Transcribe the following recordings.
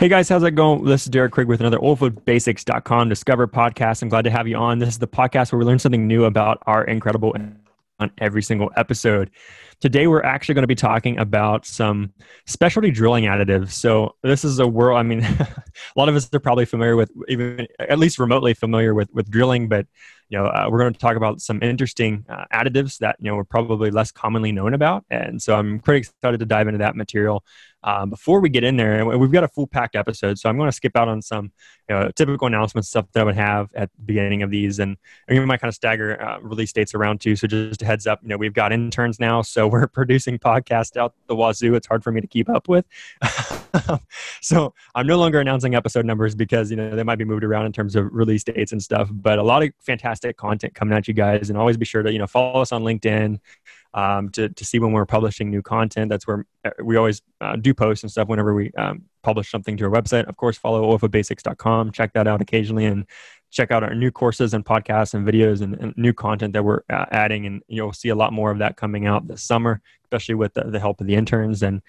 Hey guys, how's it going? This is Derek Craig with another oilfieldbasics.com Discover podcast. I'm glad to have you on. This is the podcast where we learn something new about our incredible on every single episode. Today, we're actually going to be talking about some specialty drilling additives. So this is a world, I mean, a lot of us are probably familiar with, even at least remotely familiar with drilling, but you know, we're going to talk about some interesting additives that, you know, we're probably less commonly known about. And so I'm pretty excited to dive into that material. Before we get in there, we've got a full packed episode, so I'm going to skip out on some typical announcement stuff that I would have at the beginning of these, and we might kind of stagger release dates around too. So just a heads up, you know, we've got interns now, so we're producing podcasts out the wazoo. It's hard for me to keep up with, so I'm no longer announcing episode numbers because, you know, they might be moved around in terms of release dates and stuff. But a lot of fantastic content coming at you guys, and always be sure to, you know, follow us on LinkedIn. To see when we're publishing new content. That's where we always do post and stuff whenever we publish something to our website. Of course, follow oilfieldbasics.com. Check that out occasionally and check out our new courses and podcasts and videos and new content that we're adding. And you'll see a lot more of that coming out this summer, especially with the help of the interns. And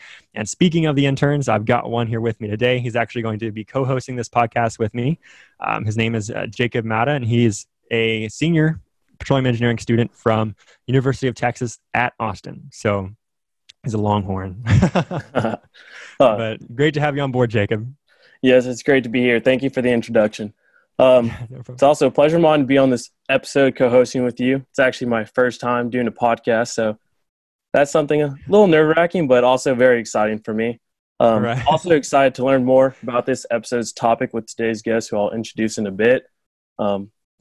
speaking of the interns, I've got one here with me today. He's actually going to be co-hosting this podcast with me. His name is Jacob Mata, and he's a senior petroleum engineering student from University of Texas at Austin. So he's a Longhorn. But great to have you on board, Jacob. Yes, it's great to be here. Thank you for the introduction. No, it's also a pleasure, Mon, to be on this episode co-hosting with you. It's actually my first time doing a podcast, so that's something a little nerve-wracking, but also very exciting for me. Right. Also excited to learn more about this episode's topic with today's guest, who I'll introduce in a bit.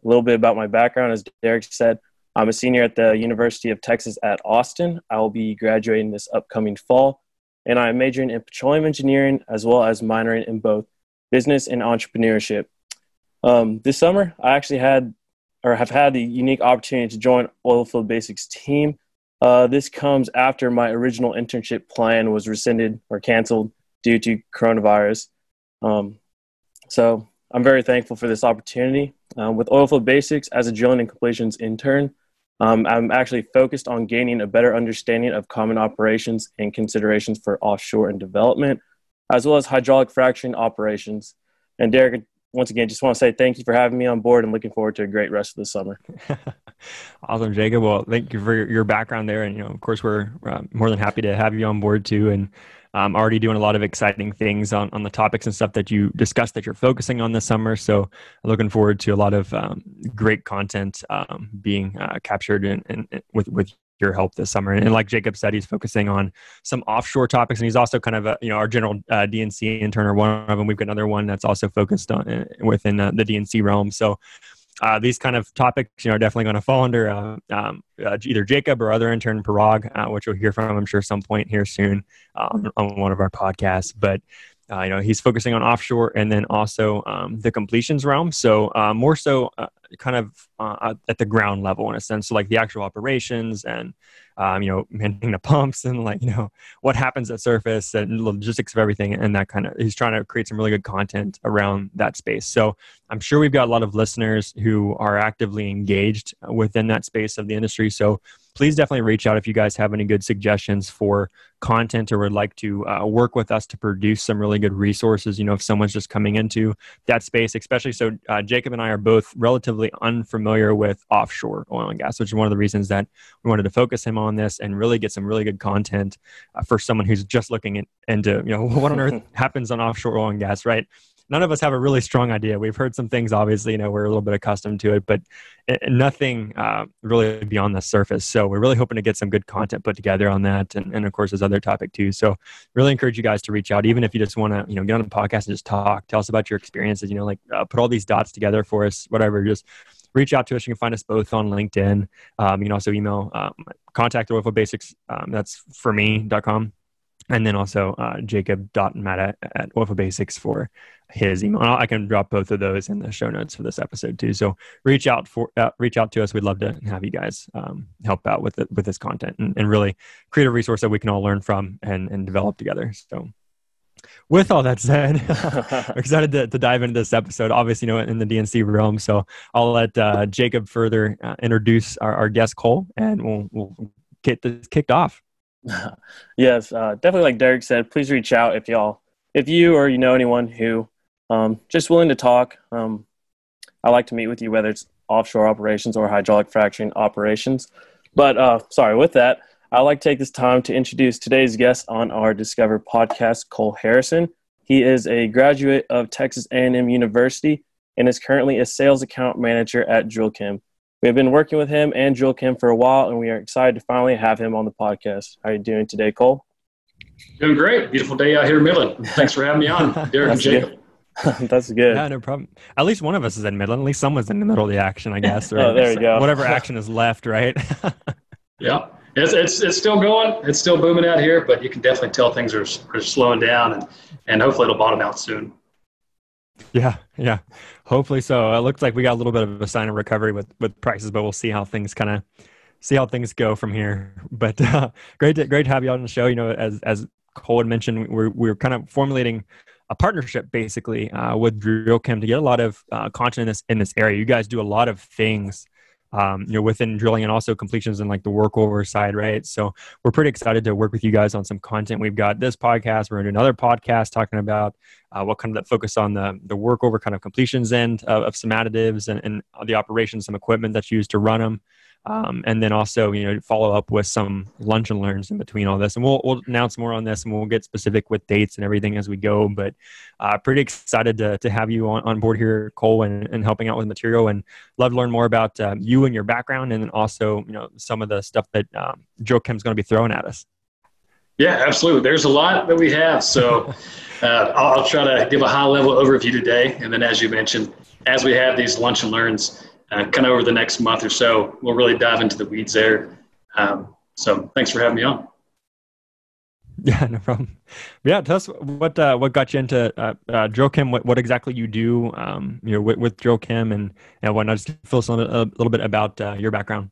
A little bit about my background, as Derek said, I'm a senior at the University of Texas at Austin. I will be graduating this upcoming fall, and I'm majoring in petroleum engineering as well as minoring in both business and entrepreneurship. This summer, I actually have had the unique opportunity to join Oilfield Basics team. This comes after my original internship plan was rescinded or canceled due to coronavirus. So I'm very thankful for this opportunity. With Oilfield Basics as a drilling and completions intern, I'm actually focused on gaining a better understanding of common operations and considerations for offshore and development, as well as hydraulic fracturing operations. And Derek, once again, just want to say thank you for having me on board and looking forward to a great rest of the summer. Awesome, Jacob. Well, thank you for your background there. And, you know, of course, we're more than happy to have you on board too. And I'm already doing a lot of exciting things on the topics and stuff that you discussed that you're focusing on this summer. So looking forward to a lot of great content being captured and with your help this summer. And like Jacob said, he's focusing on some offshore topics, and he's also kind of a, you know, our general DNC intern or one of them. We've got another one that's also focused on within the DNC realm. So these kind of topics, you know, are definitely going to fall under either Jacob or other intern Parag, which you'll hear from, I'm sure, some point here soon on one of our podcasts. But you know, he's focusing on offshore and then also the completions realm. So more so kind of at the ground level in a sense. So like the actual operations and, you know, managing the pumps and like, you know, what happens at surface and logistics of everything and that kind of, he's trying to create some really good content around that space. So I'm sure we've got a lot of listeners who are actively engaged within that space of the industry. So please definitely reach out if you guys have any good suggestions for content or would like to work with us to produce some really good resources. You know, if someone's just coming into that space, especially so Jacob and I are both relatively unfamiliar with offshore oil and gas, which is one of the reasons that we wanted to focus him on this and really get some really good content for someone who's just looking into, you know, what on earth happens on offshore oil and gas, right? None of us have a really strong idea. We've heard some things, obviously, you know, we're a little bit accustomed to it, but nothing really beyond the surface. So we're really hoping to get some good content put together on that. And of course, this other topic too. So really encourage you guys to reach out, even if you just want to, you know, get on the podcast and just talk, tell us about your experiences, you know, like put all these dots together for us, whatever, just reach out to us. You can find us both on LinkedIn. You can also email contact@oilfieldbasics.com. That's for me.com. And then also jacob.mata at oilfieldbasics for his email. I can drop both of those in the show notes for this episode too. So reach out to us. We'd love to have you guys help out with this content and really create a resource that we can all learn from and develop together. So with all that said, I'm excited to dive into this episode, obviously, you know, in the DNC realm. So I'll let Jacob further introduce our guest, Cole, and we'll get this kicked off. Yes, definitely like Derek said, please reach out if y'all if you or you know anyone who just willing to talk, I like to meet with you, whether it's offshore operations or hydraulic fracturing operations. But with that, I'd like to take this time to introduce today's guest on our Discover podcast, Cole Harrison. He is a graduate of Texas A&M University and is currently a sales account manager at DrillChem. We have been working with him and DrillChem for a while, and we are excited to finally have him on the podcast. How are you doing today, Cole? Doing great. Beautiful day out here in Midland. Thanks for having me on, Derek and Jacob. Good. That's good. Yeah, no problem. At least one of us is in Midland. At least someone's in the middle of the action, I guess. Right? Oh, there you go. Whatever action is left, right? Yeah. It's still going. It's still booming out here, but you can definitely tell things are slowing down, and hopefully it'll bottom out soon. Yeah. Hopefully so. It looks like we got a little bit of a sign of recovery with prices, but we'll see how things go from here. But great to have you on the show. You know, as Cole had mentioned, we're kind of formulating a partnership basically with DrillChem to get a lot of content in this area. You guys do a lot of things, you know, within drilling and also completions and like the workover side, right? So we're pretty excited to work with you guys on some content. We've got this podcast. We're going to do another podcast talking about what kind of that focus on the workover kind of completions end of some additives and the operations, some equipment that's used to run them. And then also, you know, follow up with some lunch and learns in between all this. And we'll announce more on this, and we'll get specific with dates and everything as we go. But pretty excited to have you on board here, Cole, and helping out with material. And love to learn more about you and your background, and then also, you know, some of the stuff that DrillChem's going to be throwing at us. Yeah, absolutely. There's a lot that we have. So I'll try to give a high-level overview today. And then, as you mentioned, as we have these lunch and learns, kind of over the next month or so, we'll really dive into the weeds there. So thanks for having me on. Yeah, no problem. Yeah, tell us what got you into DrillChem, what exactly you do with DrillChem and whatnot. Just fill us in a little bit about your background.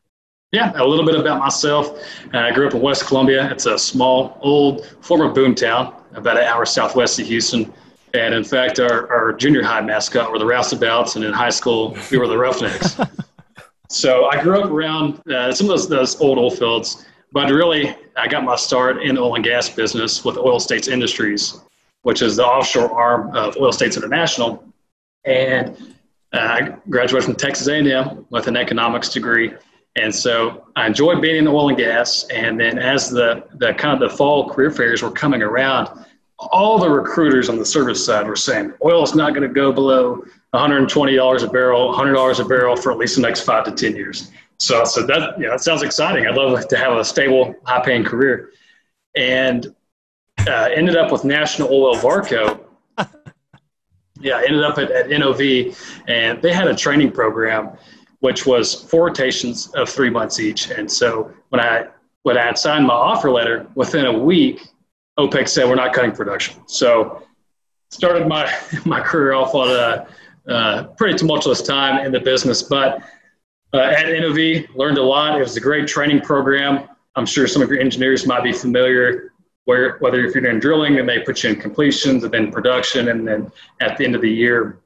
Yeah, a little bit about myself. I grew up in West Columbia. It's a small, old, former boomtown, about an hour southwest of Houston. And in fact, our junior high mascot were the Roustabouts, and in high school, we were the Roughnecks. So I grew up around some of those old oil fields, but really, I got my start in the oil and gas business with Oil States Industries, which is the offshore arm of Oil States International. And I graduated from Texas A&M with an economics degree. And so I enjoyed being in oil and gas. And then as the kind of the fall career fairs were coming around, all the recruiters on the service side were saying, oil is not going to go below $120 a barrel, $100 a barrel for at least the next 5 to 10 years. So I said, that sounds exciting. I'd love to have a stable, high-paying career. And ended up with National Oilwell Varco. Yeah, ended up at NOV, and they had a training program, which was 4 rotations of 3 months each. And so when I had signed my offer letter, within a week, OPEC said, we're not cutting production. So started my career off on a pretty tumultuous time in the business. But at NOV, learned a lot. It was a great training program. I'm sure some of your engineers might be familiar, whether if you're doing drilling and they put you in completions and then production, and then at the end of the year,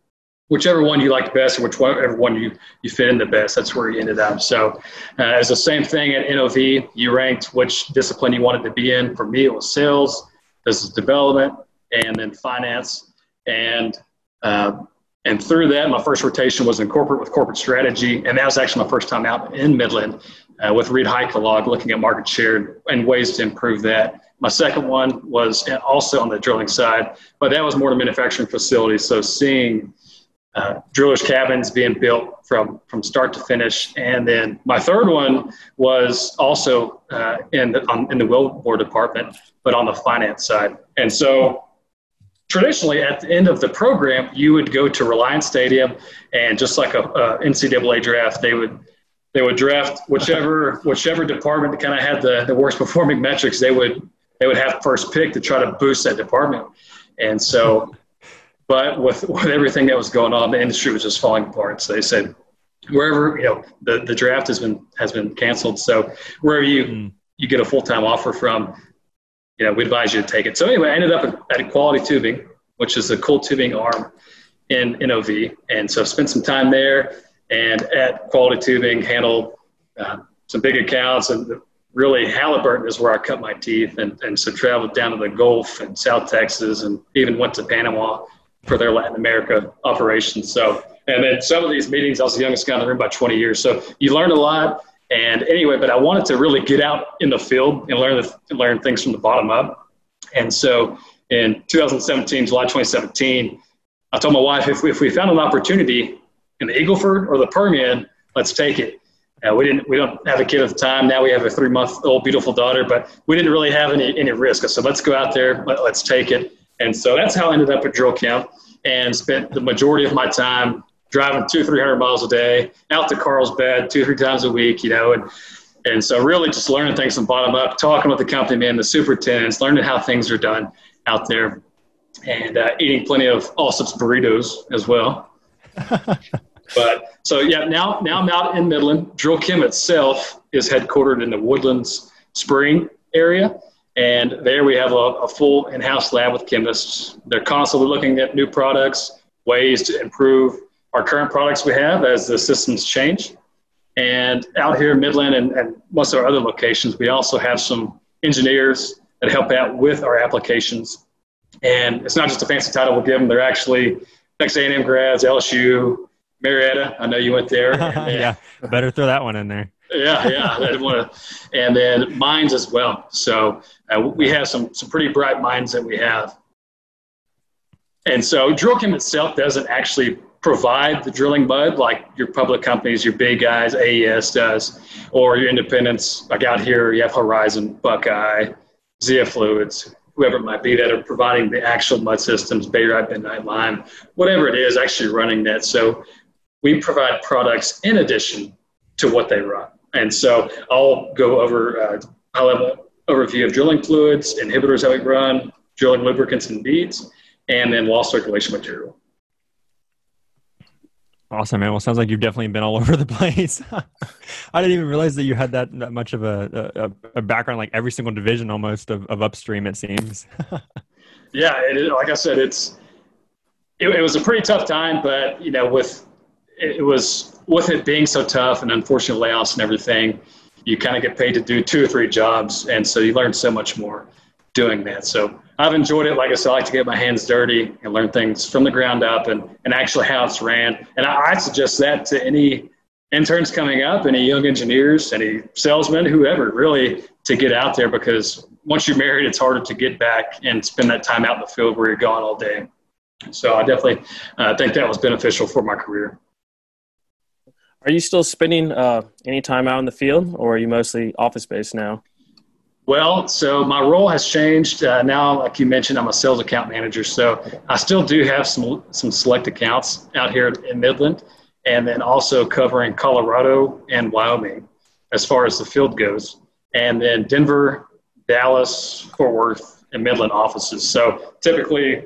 whichever one you liked best or whichever one you fit in the best, that's where you ended up. So it's the same thing at NOV. You ranked which discipline you wanted to be in. For me, it was sales, business development, and then finance. And through that, my first rotation was in corporate with corporate strategy. And that was actually my first time out in Midland with Reed Heikelog, looking at market share and ways to improve that. My second one was also on the drilling side, but that was more to manufacturing facilities. So seeing drillers' cabins being built from start to finish. And then my third one was also in the wellbore department, but on the finance side. And so traditionally at the end of the program, you would go to Reliance Stadium, and just like a NCAA draft, they would draft whichever department that kind of had the worst performing metrics. They would have first pick to try to boost that department. And so but with everything that was going on, the industry was just falling apart. So they said, wherever, you know, the draft has been canceled. So wherever you get a full-time offer from, you know, we advise you to take it. So anyway, I ended up at Quality Tubing, which is the cool tubing arm in NOV. And so spent some time there, and at Quality Tubing handled some big accounts and really Halliburton is where I cut my teeth, and so traveled down to the Gulf and South Texas, and even went to Panama for their Latin America operations. So, and then some of these meetings, I was the youngest guy in the room by 20 years. So you learn a lot. And anyway, but I wanted to really get out in the field and learn things from the bottom up. And so in 2017, July 2017, I told my wife, if we found an opportunity in the Eagleford or the Permian, let's take it. We don't have a kid at the time. Now we have a 3-month-old beautiful daughter, but we didn't really have any risk. So let's go out there, let's take it. And so that's how I ended up at drill camp, and spent the majority of my time driving 200-300 miles a day out to Carlsbad 2-3 times a week, you know, and so really just learning things from bottom up, talking with the company man, the superintendents, learning how things are done out there, and eating plenty of Allsup's burritos as well. But so yeah, now I'm out in Midland. Drill Chem itself is headquartered in the Woodlands Spring area, and there we have a full in-house lab with chemists. They're constantly looking at new products, ways to improve our current products we have as the systems change. And out here in Midland and most of our other locations, we also have some engineers that help out with our applications. And it's not just a fancy title we'll give them. They're actually Texas A&M grads, LSU, Marietta, I know you went there. Yeah, better throw that one in there. Yeah, I didn't want to. And then mines as well. So we have some pretty bright mines that we have. And so Drill Chem itself doesn't actually provide the drilling mud like your public companies, your big guys, AES does, or your independents. Like out here, you have Horizon, Buckeye, Zia Fluids, whoever it might be that are providing the actual mud systems, Bayrite, Midnight, Lime, whatever it is actually running that. So we provide products in addition to what they run. And so I'll go over a high-level overview of drilling fluids, inhibitors, how we run, drilling lubricants and beads, and then wall circulation material. Awesome, man. Well, sounds like you've definitely been all over the place. I didn't even realize that you had that much of a background, like every single division almost of upstream, it seems. Yeah, like I said, it was a pretty tough time, but you know, with it being so tough and unfortunate layoffs and everything, you kind of get paid to do 2 or 3 jobs, and so you learn so much more doing that. So I've enjoyed it. Like I said, I like to get my hands dirty and learn things from the ground up and actually how it's ran. And I suggest that to any interns coming up, any young engineers, any salesmen, whoever, really, to get out there, because once you're married, it's harder to get back and spend that time out in the field where you're gone all day. So I definitely think that was beneficial for my career. Are you still spending any time out in the field, or are you mostly office-based now? Well, so my role has changed. Now, like you mentioned, I'm a sales account manager. So I still do have some select accounts out here in Midland, and then also covering Colorado and Wyoming as far as the field goes. And then Denver, Dallas, Fort Worth, and Midland offices. So typically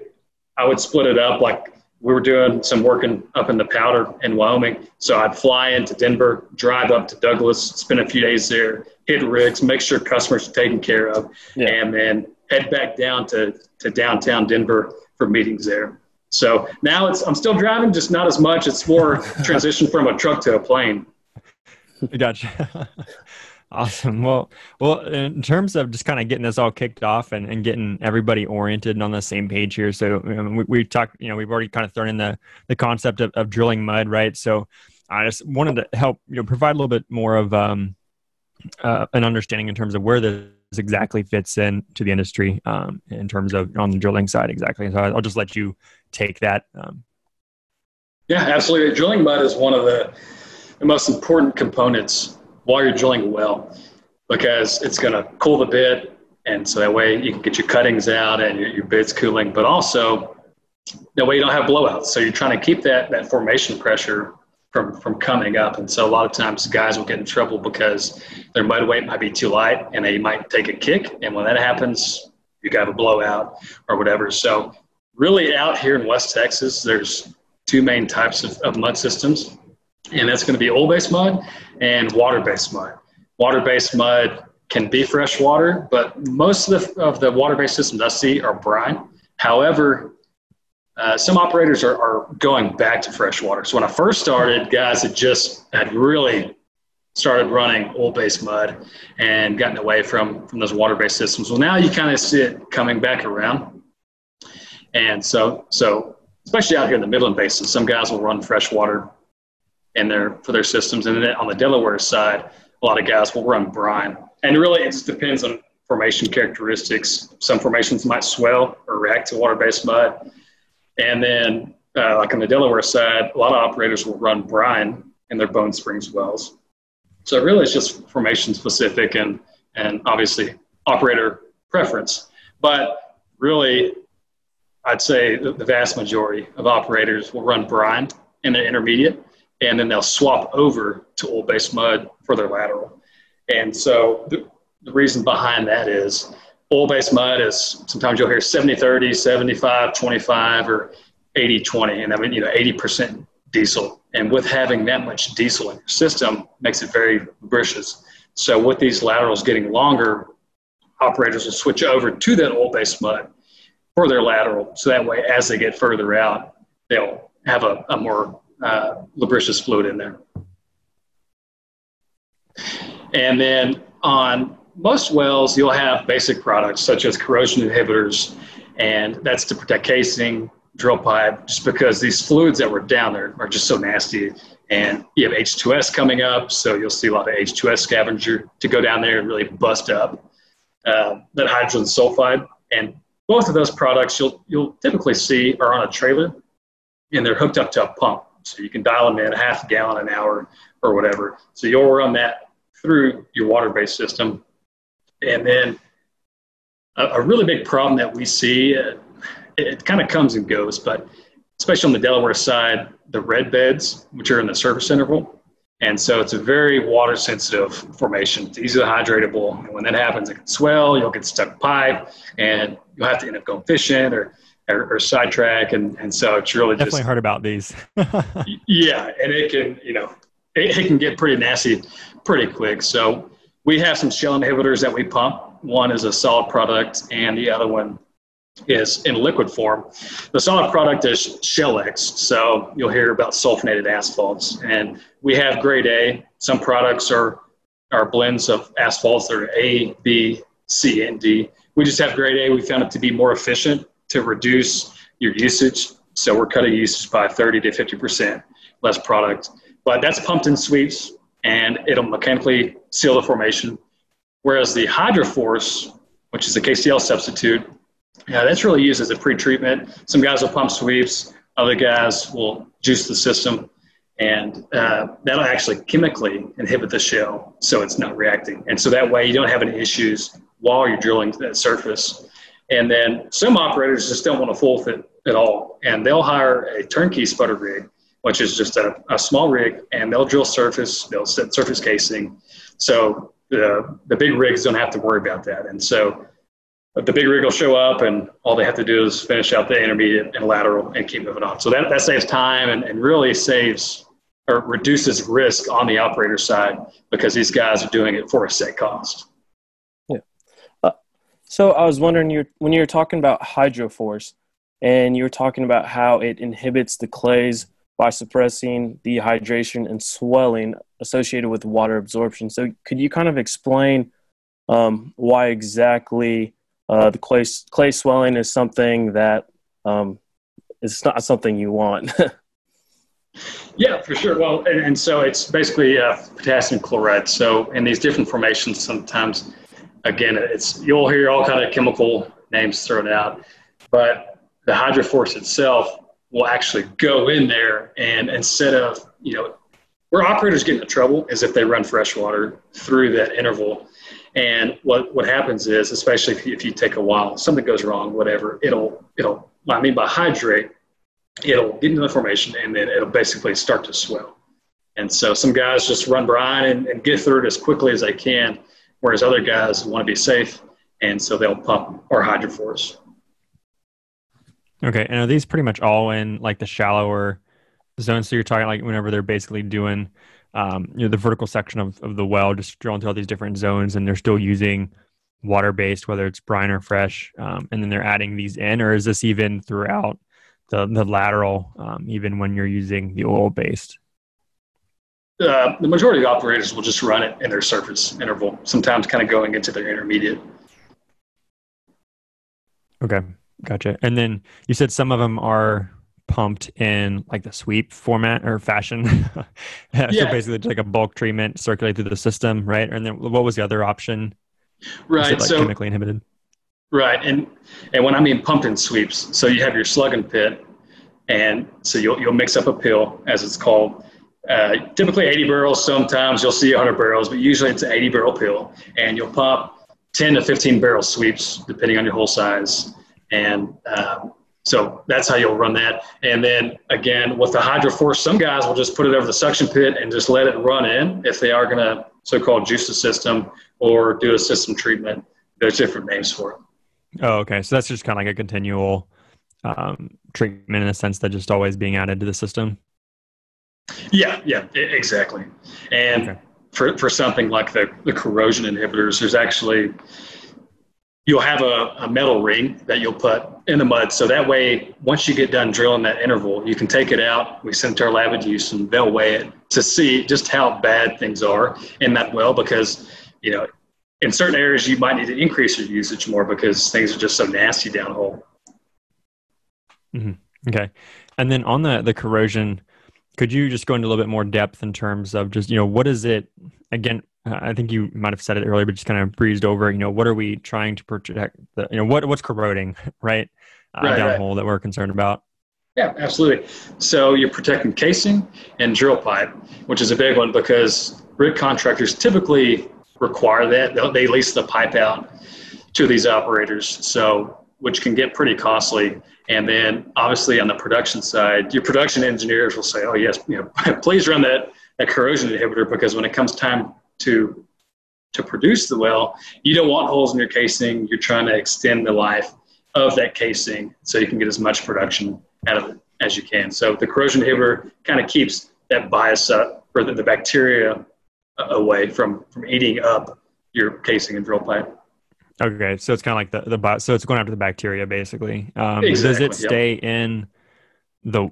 I would split it up. Like we were doing some working up in the Powder in Wyoming. So I'd fly into Denver, drive up to Douglas, spend a few days there, hit rigs, make sure customers are taken care of, and then head back down to downtown Denver for meetings there. So now I'm still driving, just not as much. It's more transition from a truck to a plane. Gotcha. Awesome. Well, in terms of just kind of getting this all kicked off and getting everybody oriented and on the same page here. So we talked, you know, we've already kind of thrown in the concept of drilling mud, right? So I just wanted to help, you know, provide a little bit more of an understanding in terms of where this exactly fits in to the industry in terms of on the drilling side. Exactly. So I'll just let you take that. Yeah, absolutely. Drilling mud is one of the most important components while you're drilling a well, because it's going to cool the bit, and so that way you can get your cuttings out and your bit's cooling, but also that way you don't have blowouts. So you're trying to keep that formation pressure from coming up. And so a lot of times guys will get in trouble because their mud weight might be too light and they might take a kick. And when that happens, you can have a blowout or whatever. So really out here in West Texas, there's 2 main types of mud systems. And that's going to be oil-based mud and water-based mud. Water-based mud can be fresh water, but most of the water-based systems I see are brine. However, some operators are going back to fresh water. So when I first started, guys had really started running oil-based mud and gotten away from those water-based systems. Well, now you kind of see it coming back around. And so especially out here in the Midland Basin, some guys will run fresh water in for their systems. And then on the Delaware side, a lot of guys will run brine. And really it just depends on formation characteristics. Some formations might swell or react to water-based mud. And then like on the Delaware side, a lot of operators will run brine in their Bone Springs wells. So really it's just formation specific and obviously operator preference. But really, I'd say the vast majority of operators will run brine in their intermediate, and then they'll swap over to oil-based mud for their lateral. And so the reason behind that is oil-based mud is, sometimes you'll hear 70-30, 75-25, or 80-20. And I mean, 80% diesel. And with having that much diesel in your system makes it very lubricious. So with these laterals getting longer, operators will switch over to that oil-based mud for their lateral. So that way, as they get further out, they'll have a more lubricious fluid in there. And then on most wells, you'll have basic products such as corrosion inhibitors, and that's to protect casing, drill pipe, just because these fluids that were down there are just so nasty. And you have H2S coming up, so you'll see a lot of H2S scavenger to go down there and really bust up that hydrogen sulfide. And both of those products you'll typically see are on a trailer, and they're hooked up to a pump. So you can dial them in half a gallon an hour or whatever. So you'll run that through your water-based system. And then a really big problem that we see, it kind of comes and goes, but especially on the Delaware side, the red beds, which are in the surface interval. And so it's a very water sensitive formation. It's easily hydratable. And when that happens, it can swell, you'll get stuck pipe, and you'll have to end up going fishing or sidetrack. And so it's really definitely just hard about these. Yeah. And it can, it can get pretty nasty pretty quick. So we have some shell inhibitors that we pump. One is a solid product and the other one is in liquid form. The solid product is Shell X, so you'll hear about sulfonated asphalts. And we have grade A. Some products are blends of asphalts that are A, B, C, and D. We just have grade A. We found it to be more efficient to reduce your usage. So we're cutting usage by 30 to 50% less product. But that's pumped in sweeps, and it'll mechanically seal the formation. Whereas the HydroForce, which is a KCl substitute, yeah, that's really used as a pre-treatment. Some guys will pump sweeps, other guys will juice the system, and that'll actually chemically inhibit the shell so it's not reacting. And so that way you don't have any issues while you're drilling to that surface. And then some operators just don't want to fool with it at all, and they'll hire a turnkey sputter rig, which is just a small rig, and they'll drill surface, they'll set surface casing. So the big rigs don't have to worry about that. And so the big rig will show up, and all they have to do is finish out the intermediate and lateral and keep moving on. So that saves time and really saves or reduces risk on the operator side because these guys are doing it for a set cost. Yeah. So I was wondering, when you were talking about HydroForce, and you were talking about how it inhibits the clays by suppressing the hydration and swelling associated with water absorption. So could you kind of explain why exactly the clay swelling is something that it's not something you want? Yeah, for sure. Well, and so it's basically potassium chloride. So in these different formations, sometimes, again, you'll hear all kind of chemical names thrown out, but the HydroForce itself will actually go in there, and instead of, where operators get into trouble is if they run fresh water through that interval. And what happens is, especially if you take a while, something goes wrong, whatever, it'll what I mean by hydrate, it'll get into the formation, and then it'll basically start to swell. And so some guys just run brine and get through it as quickly as they can, whereas other guys want to be safe, and so they'll pump or HydroForce. Okay, and are these pretty much all in like the shallower zones? So you're talking like whenever they're basically doing the vertical section of the well, just drilling through all these different zones, and they're still using water-based, whether it's brine or fresh, and then they're adding these in, or is this even throughout the lateral, even when you're using the oil-based? the majority of operators will just run it in their surface interval, sometimes kind of going into their intermediate. Okay, gotcha. And then you said some of them are pumped in like the sweep format or fashion. Yeah. So basically like a bulk treatment, circulate through the system, right? And then what was the other option? Right. Like so chemically inhibited. Right. And when I mean pumped in sweeps, so you have your slugging pit, and so you'll mix up a pill, as it's called. Typically 80 barrels, sometimes you'll see 100 barrels, but usually it's an 80 barrel pill, and you'll pop 10 to 15 barrel sweeps, depending on your hole size. And so that's how you'll run that. And then again, with the HydroForce, some guys will just put it over the suction pit and just let it run in if they are going to so-called juice the system or do a system treatment. There's different names for it. Oh, okay. So that's just kind of like a continual treatment in a sense that just always being added to the system. Yeah, exactly. And okay. For something like the corrosion inhibitors, there's actually, you'll have a metal ring that you'll put in the mud. So that way, once you get done drilling that interval, you can take it out. We send it to our lab at Houston, and they'll weigh it to see just how bad things are in that well, because, you know, in certain areas, you might need to increase your usage more because things are just so nasty downhole. Mm-hmm. Okay. And then on the corrosion, could you just go into a little bit more depth in terms of just, you know, what is it, again, I think you might have said it earlier, but just kind of breezed over, you know, what are we trying to protect, the, you know, what's corroding, right? Downhole that we're concerned about. Yeah, absolutely. So you're protecting casing and drill pipe, which is a big one because rig contractors typically require that. They lease the pipe out to these operators, so which can get pretty costly. And then obviously on the production side, your production engineers will say, oh yes, you know, please run that corrosion inhibitor, because when it comes time to produce the well, you don't want holes in your casing. You're trying to extend the life of that casing so you can get as much production out of it as you can. So the corrosion inhibitor kind of keeps that bias up, or the bacteria away from eating up your casing and drill pipe. Okay, so it's kind of like the so it's going after the bacteria basically. Exactly, does it stay in the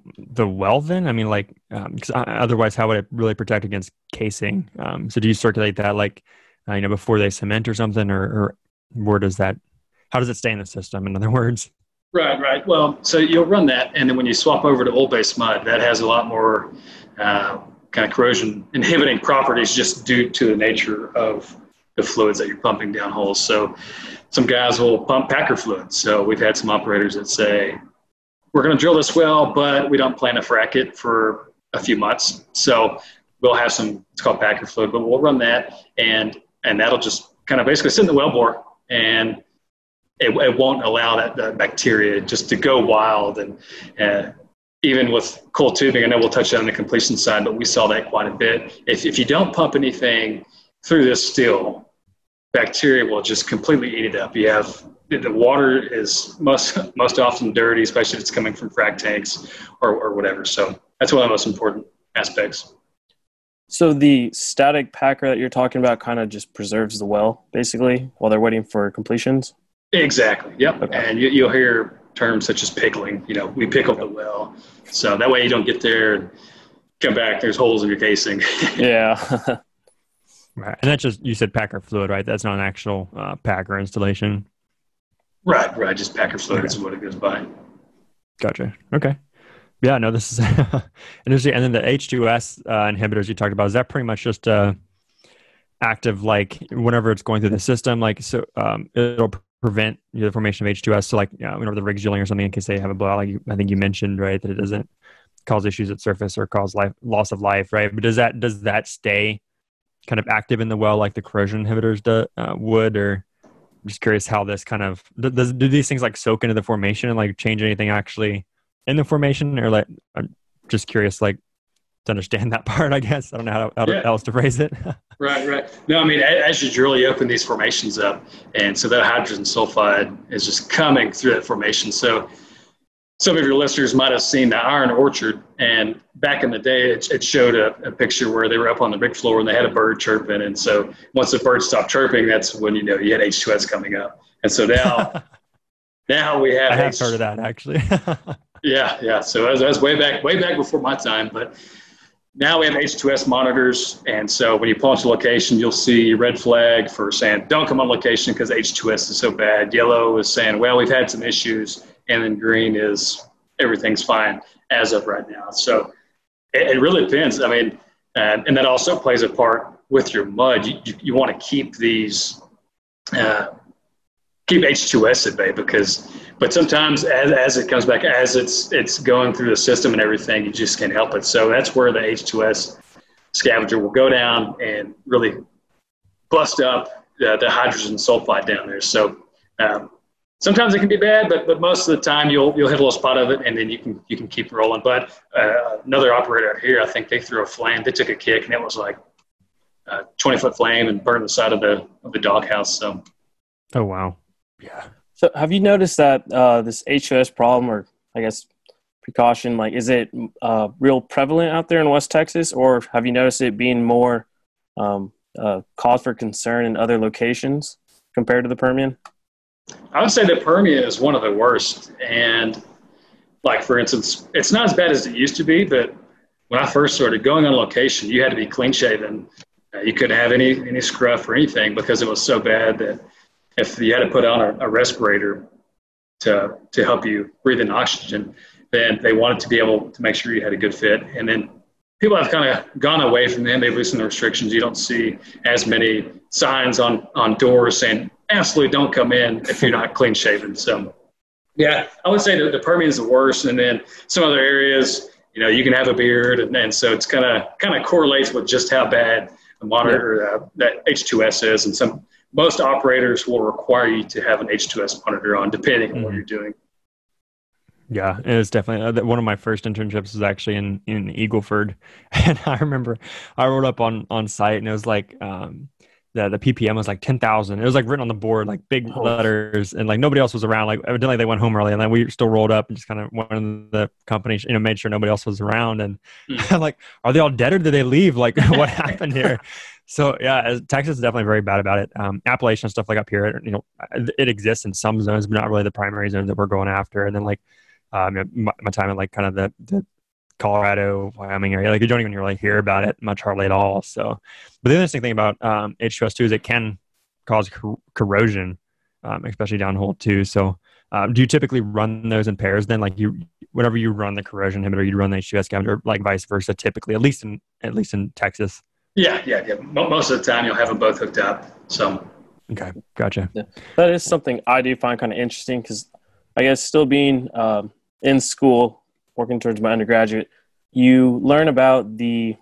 well then? I mean, like, because otherwise, how would it really protect against casing? So do you circulate that, like, you know, before they cement or something, or where does that? How does it stay in the system? In other words. Right. Well, so you'll run that, and then when you swap over to oil-based mud, that has a lot more kind of corrosion inhibiting properties just due to the nature of the fluids that you're pumping down holes. So some guys will pump packer fluids. So we've had some operators that say, we're going to drill this well, but we don't plan to frack it for a few months. So we'll have some, it's called packer fluid, but we'll run that and that'll just kind of basically sit in the well bore, and it won't allow that bacteria just to go wild. And even with coiled tubing, I know we'll touch on the completion side, but we saw that quite a bit. If you don't pump anything through this still, bacteria will just completely eat it up. You have, the water is most often dirty, especially if it's coming from frac tanks or whatever. So that's one of the most important aspects. So the static packer that you're talking about kind of just preserves the well, basically, while they're waiting for completions? Exactly, yep. Okay. And you'll hear terms such as pickling. You know, we pickle the well. So that way you don't get there and come back, there's holes in your casing. Yeah. Right. And that's just, you said packer fluid, right? That's not an actual packer installation. Right. Just packer fluid is what it goes by. Gotcha. Okay. Yeah, no, this is interesting. And then the H2S inhibitors you talked about, is that pretty much just active, like whenever it's going through the system, like, so it'll prevent the formation of H2S. So like, you know, whenever the rig's drilling or something, in case they have a blowout, like I think you mentioned, right, that it doesn't cause issues at surface or cause loss of life, right? But does that stay kind of active in the well, like the corrosion inhibitors would, or I'm just curious how this kind of, do these things like soak into the formation and like change anything actually in the formation, or like, I'm just curious, like to understand that part, I guess. I don't know how else to phrase it. Right. No, I mean, as you drill, you open these formations up. And so that hydrogen sulfide is just coming through that formation. So some of your listeners might have seen the Iron Orchard, and back in the day, it showed a picture where they were up on the rig floor and they had a bird chirping. And so once the bird stopped chirping, that's when, you know, you had H2S coming up. And so now we have. I have heard of that actually. Yeah. So that was way back before my time. But Now we have H2S monitors, and so when you pull out your location, you'll see red flag for saying, don't come on location because H2S is so bad. Yellow is saying, well, we've had some issues, and then green is everything's fine as of right now. So it really depends. I mean, and that also plays a part with your mud. You want to keep these, keep H2S at bay because, but sometimes as it comes back, as it's going through the system and everything, you just can't help it. So that's where the H2S scavenger will go down and really bust up the hydrogen sulfide down there. So sometimes it can be bad, but most of the time you'll hit a little spot of it and then you can keep rolling. But another operator out here, I think they threw a flame. They took a kick and it was like a 20-foot flame and burned the side of the doghouse. So, oh wow, yeah. So have you noticed that this H2S problem, or I guess precaution, like is it real prevalent out there in West Texas, or have you noticed it being more cause for concern in other locations compared to the Permian? I would say the Permian is one of the worst. And like, for instance, it's not as bad as it used to be, but when I first started going on location, you had to be clean shaven. You couldn't have any scruff or anything because it was so bad that if you had to put on a respirator to help you breathe in oxygen, then they wanted to be able to make sure you had a good fit. And then people have kind of gone away from them. They've loosened the restrictions. You don't see as many signs on doors saying, absolutely don't come in if you're not clean shaven. So yeah, I would say that the Permian is the worst. And then some other areas, you know, you can have a beard. And so it's kind of correlates with just how bad the monitor that H2S is. And most operators will require you to have an H2S monitor on, depending on what you're doing. Yeah, and it's definitely one of my first internships was actually in Eagleford, and I remember I rolled up on site, and it was like the PPM was like 10,000. It was like written on the board, like big letters, and like nobody else was around. Like evidently they went home early, and then we still rolled up and just kind of went into the company, you know, made sure nobody else was around. And I'm like, are they all dead or did they leave? Like, what happened here? So yeah, Texas is definitely very bad about it. Appalachian stuff like up here, you know, it exists in some zones, but not really the primary zone that we're going after. And then like my time at like kind of the Colorado, Wyoming area, like you don't even really hear about it much hardly at all. So, but the interesting thing about H2S2 is it can cause corrosion, especially downhole too. So do you typically run those in pairs then? Like whenever you run the corrosion inhibitor, you run the H2S scavenger, like vice versa typically, at least in Texas. Yeah. Most of the time you'll have them both hooked up. So, okay. Gotcha. Yeah. That is something I do find kind of interesting because I guess still being in school, working towards my undergraduate, you learn about the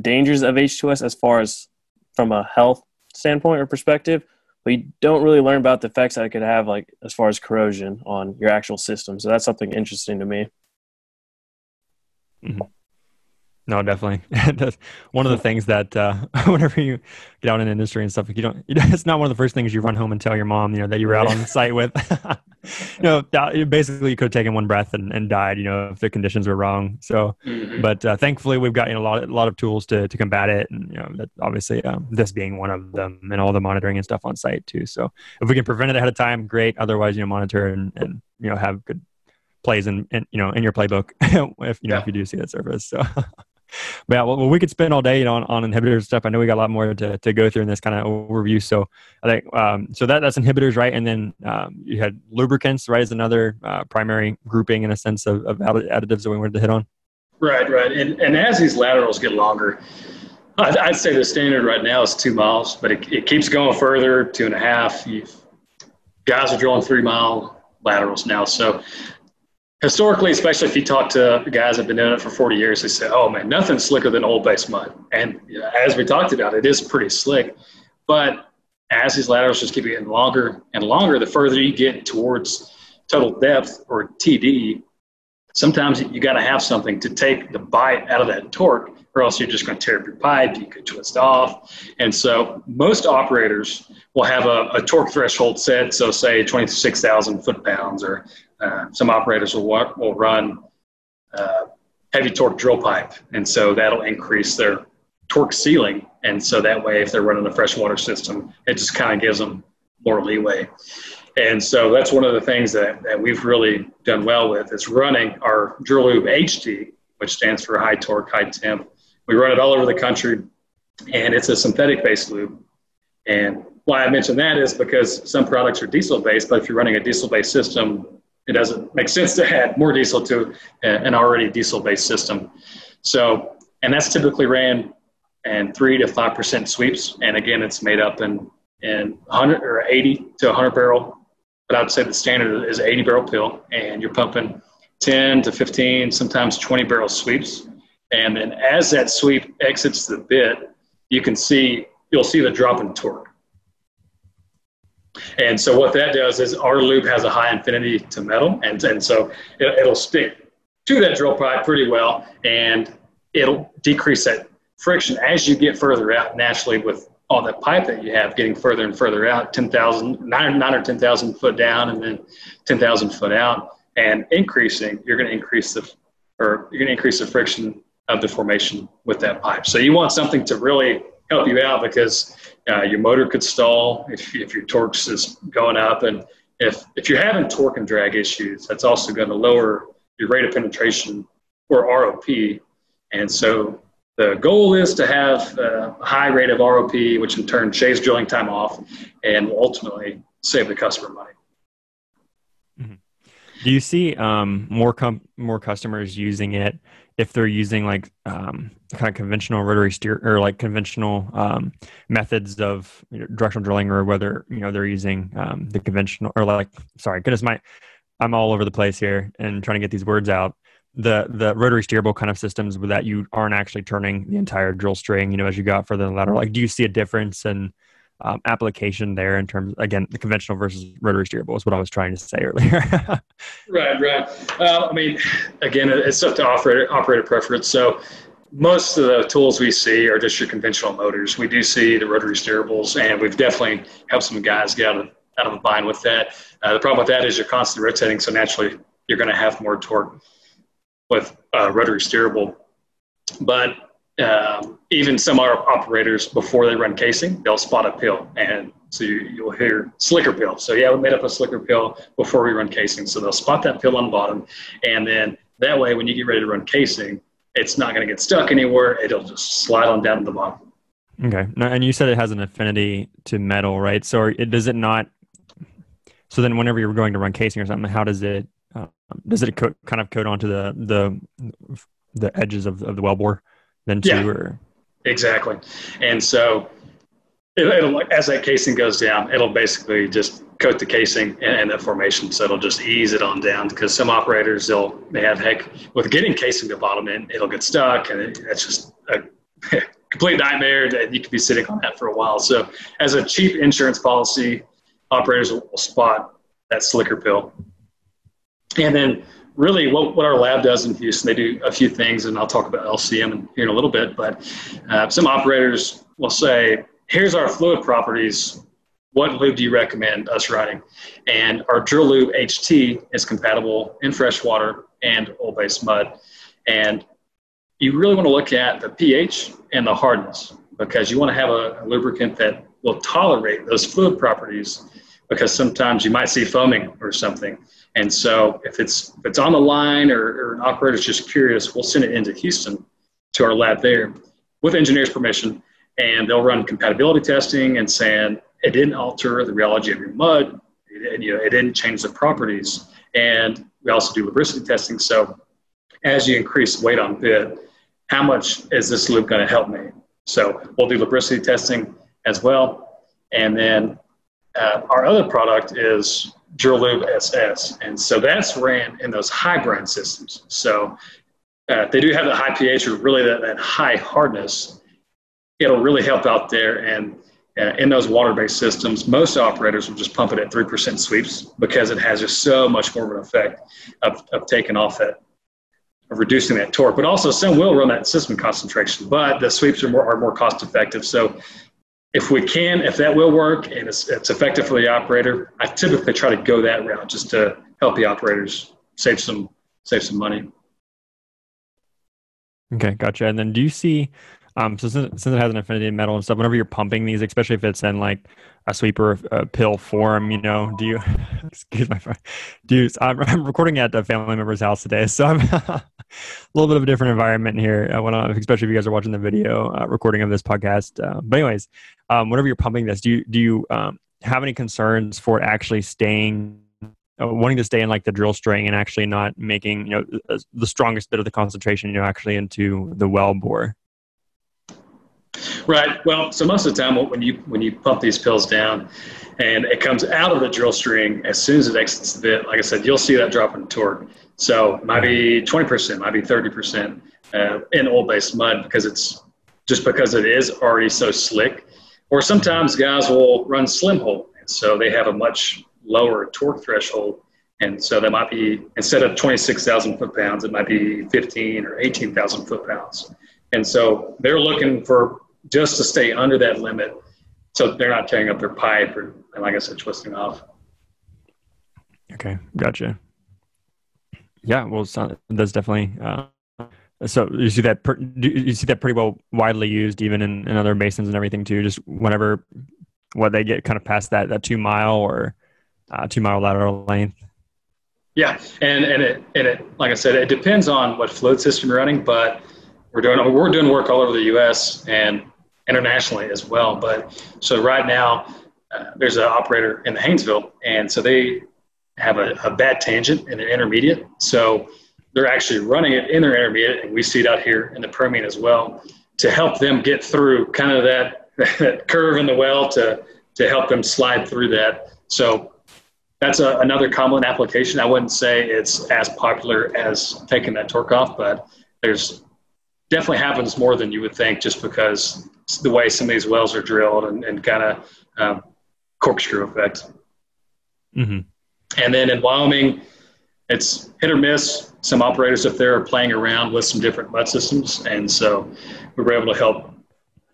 dangers of H2S as far as from a health standpoint or perspective, but you don't really learn about the effects that it could have, like as far as corrosion on your actual system. So that's something interesting to me. Mm-hmm. No, definitely. That's one of the things that whenever you get out in industry and stuff, like it's not one of the first things you run home and tell your mom, you know, that you were out on the site with. You know, basically you could have taken one breath and died, you know, if the conditions were wrong. So, but thankfully we've got, you know, a lot of tools to combat it. And, you know, that obviously this being one of them and all the monitoring and stuff on site too. So if we can prevent it ahead of time, great. Otherwise, you know, monitor and you know, have good plays in your playbook if you do see that surface. So. But yeah, well, we could spend all day, you know, on inhibitors stuff. I know we got a lot more to go through in this kind of overview. So I think that's inhibitors, right? And then you had lubricants, right, is another primary grouping in a sense of additives that we wanted to hit on. Right. And as these laterals get longer, I'd say the standard right now is 2 miles, but it keeps going further, 2.5. Guys are drilling 3-mile laterals now. So historically, especially if you talk to guys that have been doing it for 40 years, they say, oh man, nothing's slicker than oil-based mud. And you know, as we talked about, it is pretty slick. But as these laterals just keep getting longer and longer, the further you get towards total depth or TD, sometimes you got to have something to take the bite out of that torque, or else you're just going to tear up your pipe, you could twist off. And so most operators will have a torque threshold set, so say 26,000 foot-pounds or some operators will run heavy torque drill pipe, and so that'll increase their torque ceiling. And so that way, if they're running a freshwater system, it just kind of gives them more leeway. And so that's one of the things that we've really done well with is running our drill lube HD, which stands for high torque, high temp, We run it all over the country, and it's a synthetic-based lube. And why I mention that is because some products are diesel-based, but if you're running a diesel-based system, it doesn't make sense to add more diesel to an already diesel-based system. So, and that's typically ran in 3 to 5% sweeps. And again, it's made up in 100 or 80 to 100 barrel, but I would say the standard is 80 barrel pill, and you're pumping 10 to 15, sometimes 20 barrel sweeps. And then as that sweep exits the bit, you'll see the drop in torque. And so what that does is our lube has a high affinity to metal, and so it'll stick to that drill pipe pretty well, and it'll decrease that friction as you get further out naturally with all that pipe that you have getting further and further out, 9 or 10,000 foot down and then 10,000 foot out and increasing, you're going to increase the friction of the formation with that pipe. So you want something to really help you out because your motor could stall if your torque is going up. And if you're having torque and drag issues, that's also going to lower your rate of penetration or ROP. And so the goal is to have a high rate of ROP, which in turn shaves drilling time off and will ultimately save the customer money. Mm-hmm. Do you see more customers using it if they're using like kind of conventional rotary steer or like conventional methods of directional drilling, or whether they're using the conventional or like, sorry, goodness, I'm all over the place here and trying to get these words out. The rotary steerable kind of systems that you aren't actually turning the entire drill string, as you go out further than the lateral. Like, do you see a difference in application there in terms, again, the conventional versus rotary steerable is what I was trying to say earlier. Right. I mean, again, it's up to operator preference. So most of the tools we see are just your conventional motors. We do see the rotary steerables, and we've definitely helped some guys get out of the bind with that. The problem with that is you're constantly rotating, so naturally you're going to have more torque with rotary steerable. But even some operators, before they run casing, they'll spot a pill. And so you'll hear slicker pill. So yeah, we made up a slicker pill before we run casing. So they'll spot that pill on the bottom. And then that way, when you get ready to run casing, it's not going to get stuck anywhere. It'll just slide on down to the bottom. Okay. Now, and you said it has an affinity to metal, right? So does it not? So then whenever you're going to run casing or something, how does it kind of coat onto the edges of the wellbore then too? Yeah, or? Exactly. And so it'll, as that casing goes down, it'll basically just coat the casing and the formation. So it'll just ease it on down, because some operators, they have heck with getting casing to bottom end, it'll get stuck. And that's just a complete nightmare that you could be sitting on that for a while. So as a cheap insurance policy, operators will spot that slicker pill. And then really what our lab does in Houston, they do a few things, and I'll talk about LCM here in a little bit, but some operators will say, here's our fluid properties. What lube do you recommend us running? And our drill lube HT is compatible in fresh water and oil-based mud. And you really want to look at the pH and the hardness, because you want to have a lubricant that will tolerate those fluid properties, because sometimes you might see foaming or something. And so if it's on the line or an operator's just curious, we'll send it into Houston to our lab there with engineers' permission, and they'll run compatibility testing and saying it didn't alter the rheology of your mud, it didn't change the properties. And we also do lubricity testing. So as you increase weight on bit, how much is this lube going to help me? So we'll do lubricity testing as well. And then our other product is Drill Lube SS, and so that's ran in those high brine systems. So they do have the high pH, or really that high hardness. It'll really help out there, and in those water-based systems, most operators will just pump it at 3% sweeps, because it has just so much more of an effect of taking off that, of reducing that torque. But also some will run that system concentration, but the sweeps are more cost-effective. So if we can, if that will work and it's effective for the operator, I typically try to go that route just to help the operators save some money. Okay, gotcha. And then do you see So since it has an affinity in metal and stuff, whenever you're pumping these, especially if it's in like a sweeper pill form, you know, do you, excuse my friend, I'm recording at a family member's house today. So I'm a little bit of a different environment here, when I, especially if you guys are watching the video recording of this podcast. But anyways, whenever you're pumping this, do you have any concerns for it actually staying, wanting to stay in like the drill string and actually not making, you know, the strongest bit of the concentration, you know, actually into the well bore? Right. Well, so most of the time when you pump these pills down and it comes out of the drill string, as soon as it exits the bit, like I said, you'll see that drop in torque. So might be 20%, might be 30% in oil-based mud because it is already so slick. Or sometimes guys will run slim hole, and so they have a much lower torque threshold. And so that might be, instead of 26,000 foot-pounds, it might be 15 or 18,000 foot-pounds. And so they're looking for just to stay under that limit, so they're not tearing up their pipe or, and like I said, twisting off. Okay, gotcha. Yeah, well, that's definitely. So you see that pretty well widely used, even in other basins and everything too. Just whenever they get kind of past that 2 mile or 2 mile lateral length. Yeah, and it like I said, it depends on what float system you're running, but we're doing work all over the U.S. and internationally as well. But so right now, there's an operator in Haynesville, and so they have a bad tangent in their intermediate. So they're actually running it in their intermediate, and we see it out here in the Permian as well, to help them get through kind of that curve in the well to help them slide through that. So that's another common application. I wouldn't say it's as popular as taking that torque off, but there's definitely happens more than you would think, just because the way some of these wells are drilled and kind of corkscrew effect. Mm-hmm. And then in Wyoming, it's hit or miss. Some operators up there are playing around with some different mud systems. And so we were able to help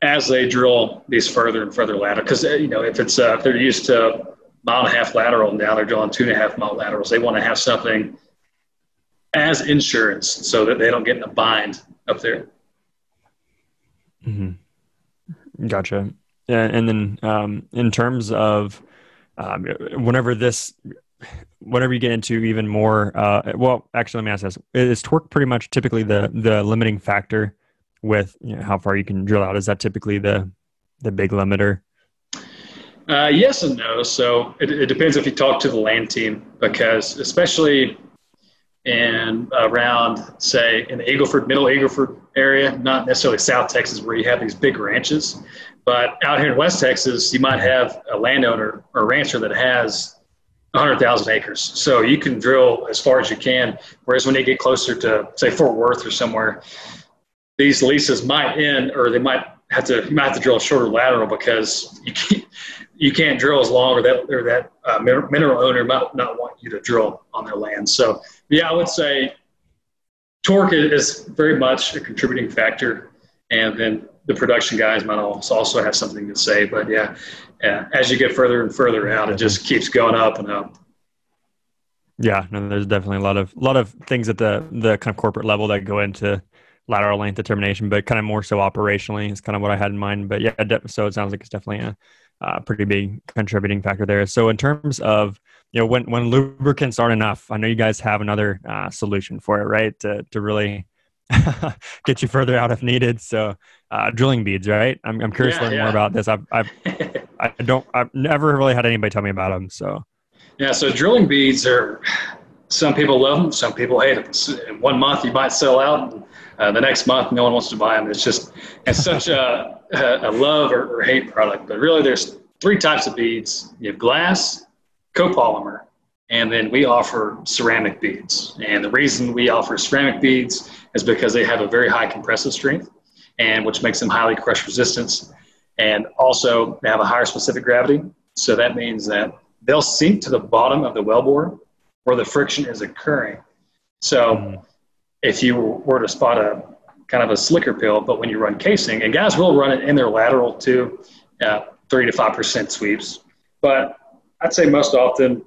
as they drill these further and further lateral. Because, you know, if they're used to 1.5 mile lateral, and now they're drilling 2.5 mile laterals, they want to have something as insurance so that they don't get in a bind up there. Mm-hmm. Gotcha. Yeah, and then in terms of whenever you get into even more, well, actually, let me ask this: is torque pretty much typically the limiting factor with, you know, how far you can drill out? Is that typically the big limiter? Yes and no. So it depends if you talk to the land team, because especially and around, say, in the Eagleford, middle Eagleford area, not necessarily South Texas where you have these big ranches, but out here in West Texas, you might have a landowner or rancher that has 100,000 acres. So you can drill as far as you can, whereas when you get closer to, say, Fort Worth or somewhere, these leases might end, or they might have to, you might have to drill a shorter lateral because you can't drill as long, or that mineral owner might not want you to drill on their land. So yeah, I would say torque is very much a contributing factor, and then the production guys might also have something to say. But yeah, as you get further and further out, it just keeps going up and up. Yeah, no, there's definitely a lot of things at the kind of corporate level that go into lateral length determination, but kind of more so operationally is kind of what I had in mind. But yeah, so it sounds like it's definitely a pretty big contributing factor there. So in terms of, you know, when lubricants aren't enough, I know you guys have another solution for it, right? To really get you further out if needed. So drilling beads, right? I'm curious to learn more about this. I've never really had anybody tell me about them. So yeah, so drilling beads are, some people love them, some people hate them. In 1 month you might sell out, and the next month no one wants to buy them. It's just such a love or hate product. But really there's three types of beads. You have glass, copolymer, and then we offer ceramic beads. And the reason we offer ceramic beads is because they have a very high compressive strength, and which makes them highly crush resistance. And also they have a higher specific gravity. So that means that they'll sink to the bottom of the wellbore where the friction is occurring. So if you were to spot a kind of a slicker pill, but when you run casing, and guys will run it in their lateral too, 3 to 5% sweeps. But I'd say most often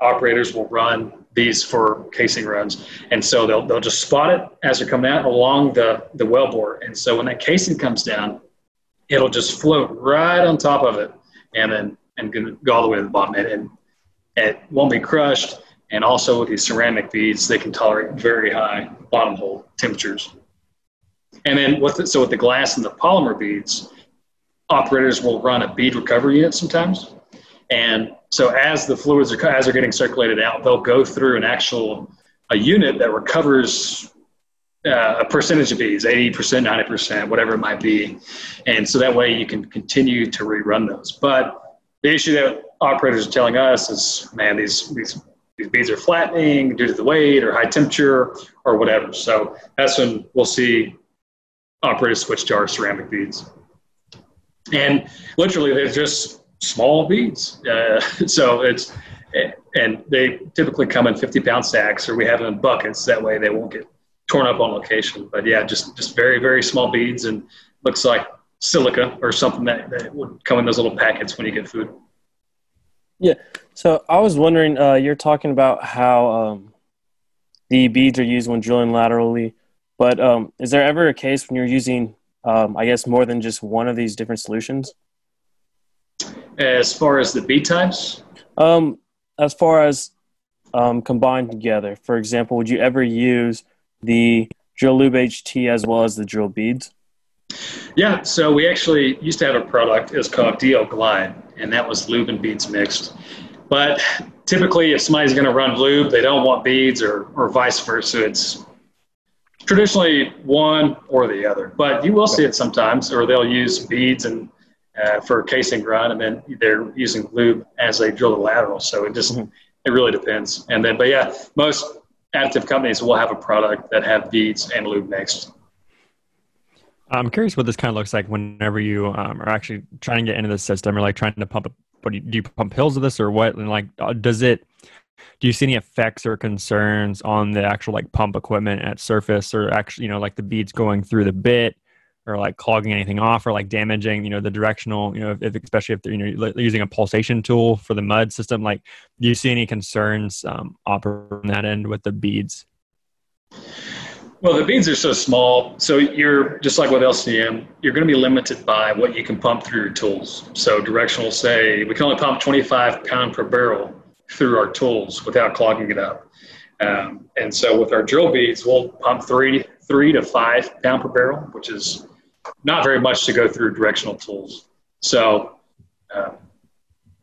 operators will run these for casing runs. And so they'll just spot it as they're coming out along the wellbore. And so when that casing comes down, it'll just float right on top of it and go all the way to the bottom. And it won't be crushed. And also with these ceramic beads, they can tolerate very high bottom hole temperatures. And then with the glass and the polymer beads, operators will run a bead recovery unit sometimes. And so as the fluids are getting circulated out, they'll go through an actual unit that recovers a percentage of beads, 80%, 90%, whatever it might be. And so that way you can continue to rerun those. But the issue that operators are telling us is, man, these beads are flattening due to the weight or high temperature or whatever. So that's when we'll see operators switch to our ceramic beads. And literally they're just small beads. And they typically come in 50-pound sacks, or we have them in buckets. That way they won't get torn up on location. But yeah, just very, very small beads, and looks like silica or something that would come in those little packets when you get food. Yeah. So I was wondering, you're talking about how the beads are used when drilling laterally, but is there ever a case when you're using I guess more than just one of these different solutions? As far as the bead types? As far as combined together. For example, would you ever use the drill lube HT as well as the drill beads? Yeah, so we actually used to have a product. It was called DL Glide, and that was lube and beads mixed. But typically if somebody's going to run lube, they don't want beads, or vice versa. It's traditionally one or the other, but you will see it sometimes, or they'll use beads and for a casing run, and then they're using lube as they drill the lateral. So it just, it really depends. And then, but yeah, most additive companies will have a product that have beads and lube mixed. I'm curious what this kind of looks like whenever you are actually trying to get into the system, or like trying to pump. Do you pump hills of this, or what? And like, do you see any effects or concerns on the actual like pump equipment at surface, or actually, you know, like the beads going through the bit, or like clogging anything off, or like damaging, you know, the directional, you know, if especially if they're, you know, using a pulsation tool for the mud system, like do you see any concerns operating that end with the beads? Well, the beads are so small. So you're just like with LCM, you're going to be limited by what you can pump through your tools. So directional, say we can only pump 25 pound per barrel through our tools without clogging it up. And so with our drill beads, we'll pump three to 5 pound per barrel, which is not very much to go through directional tools. So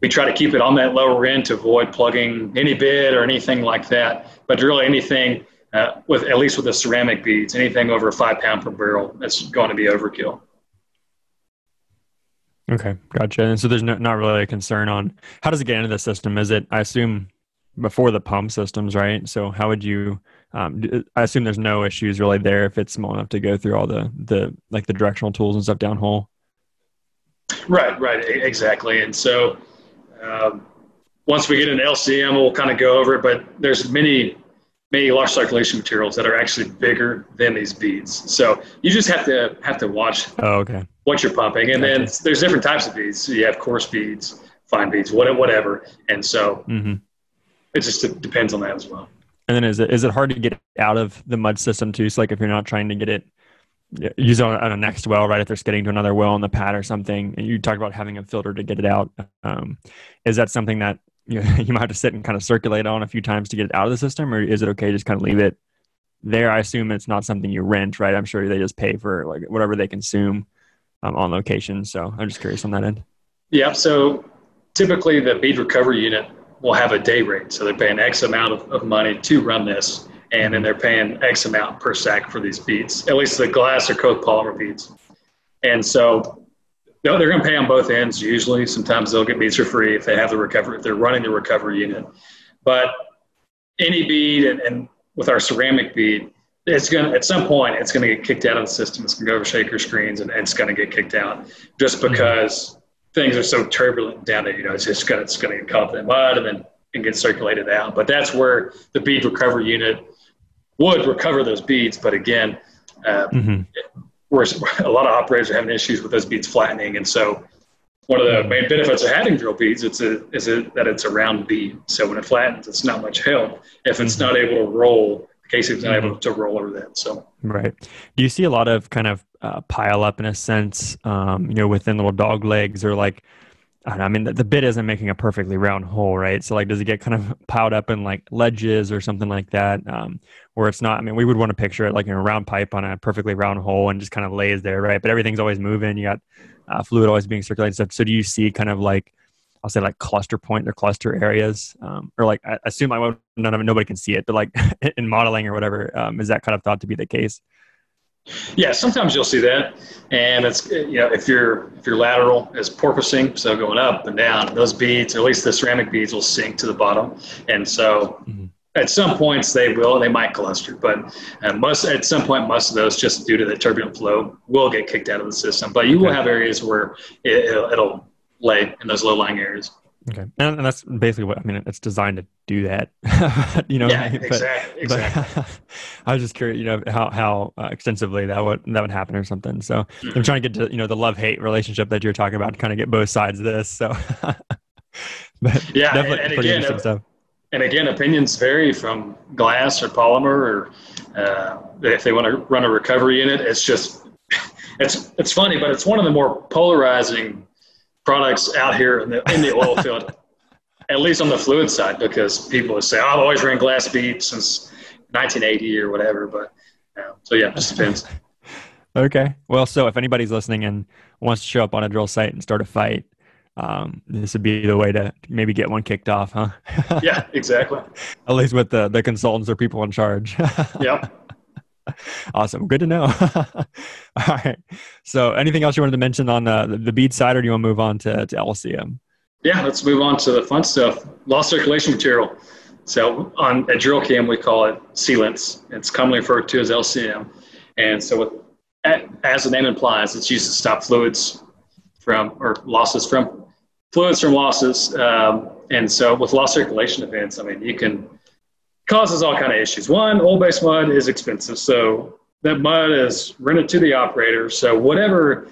we try to keep it on that lower end to avoid plugging any bit or anything like that. But really anything, at least with the ceramic beads, anything over 5 pound per barrel, that's going to be overkill. Okay, gotcha. And so there's not really a concern on how does it get into the system? Is it, I assume, before the pump systems, right? So how would you, I assume there's no issues really there if it's small enough to go through all the directional tools and stuff downhole. Right, exactly. And so once we get into LCM, we'll kind of go over it, but there's many large circulation materials that are actually bigger than these beads. So you just have to watch. Oh, okay. What you're pumping. And then there's different types of beads. So you have coarse beads, fine beads, whatever. And so it just depends on that as well. And then is it hard to get out of the mud system too? So like if you're not trying to get it, use it on a next well, right? If they're skidding to another well on the pad or something, and you talked about having a filter to get it out. Is that something that you might have to sit and kind of circulate on a few times to get it out of the system, or is it okay to just kind of leave it there? I assume it's not something you rent, right? I'm sure they just pay for like whatever they consume on location. So I'm just curious on that end. Yeah. So typically the bead recovery unit will have a day rate. So they're paying X amount of money to run this. And then they're paying X amount per sack for these beads, at least the glass or copolymer beads. And so they're going to pay on both ends. Usually sometimes they'll get beads for free if they have the recovery, if they're running the recovery unit, but any bead and with our ceramic bead, at some point, it's going to get kicked out of the system. It's going to go over shaker screens, and it's going to get kicked out just because things are so turbulent down there. You know, it's going to get caught in the mud and then it gets circulated out. But that's where the bead recovery unit would recover those beads. But again, a lot of operators are having issues with those beads flattening, and so one of the main benefits of having drill beads is that it's a round bead. So when it flattens, it's not much help if it's not able to roll. The casing's not able to roll over that. So right. Do you see a lot of kind of pile up in a sense, you know, within little dog legs or like, I don't know, I mean, the bit isn't making a perfectly round hole, right? So like, does it get kind of piled up in like ledges or something like that? Where it's not, I mean, we would want to picture it like in a round pipe on a perfectly round hole and just kind of lays there, right? But everything's always moving. You got fluid always being circulated and stuff. So do you see kind of like, I'll say like cluster point or cluster areas, or like, I assume nobody can see it, but like in modeling or whatever, is that kind of thought to be the case? Yeah, sometimes you'll see that, and it's, you know, if your lateral is porpoising, so going up and down, those beads, or at least the ceramic beads, will sink to the bottom, and so at some points they might cluster, but at some point most of those, just due to the turbulent flow, will get kicked out of the system. But you will have areas where it'll lay in those low-lying areas. Okay, and that's basically what I mean. It's designed to do that, you know. Yeah, exactly. I was just curious, you know, how extensively that would happen or something. So I'm trying to get to, you know, the love-hate relationship that you're talking about, kind of get both sides of this. So, but yeah, definitely and pretty interesting stuff. And again, opinions vary from glass or polymer, or if they want to run a recovery in it. It's just it's funny, but it's one of the more polarizing products out here in the oil field, at least on the fluid side, because people say, oh, I've always ran glass beads since 1980 or whatever. But so yeah, it just depends. Okay. Well, so if anybody's listening and wants to show up on a drill site and start a fight, this would be the way to maybe get one kicked off, huh? Yeah, exactly. At least with the consultants or people in charge. Yeah. Awesome. Good to know. All right. So anything else you wanted to mention on the bead side, or do you want to move on to LCM? Yeah, let's move on to the fun stuff. Low circulation material. So on a drill cam, we call it sealants. It's commonly referred to as LCM. And so as the name implies, it's used to stop fluids from losses. And so with low circulation events, I mean, you can causes all kind of issues. One, oil-based mud is expensive, so that mud is rented to the operator. So whatever,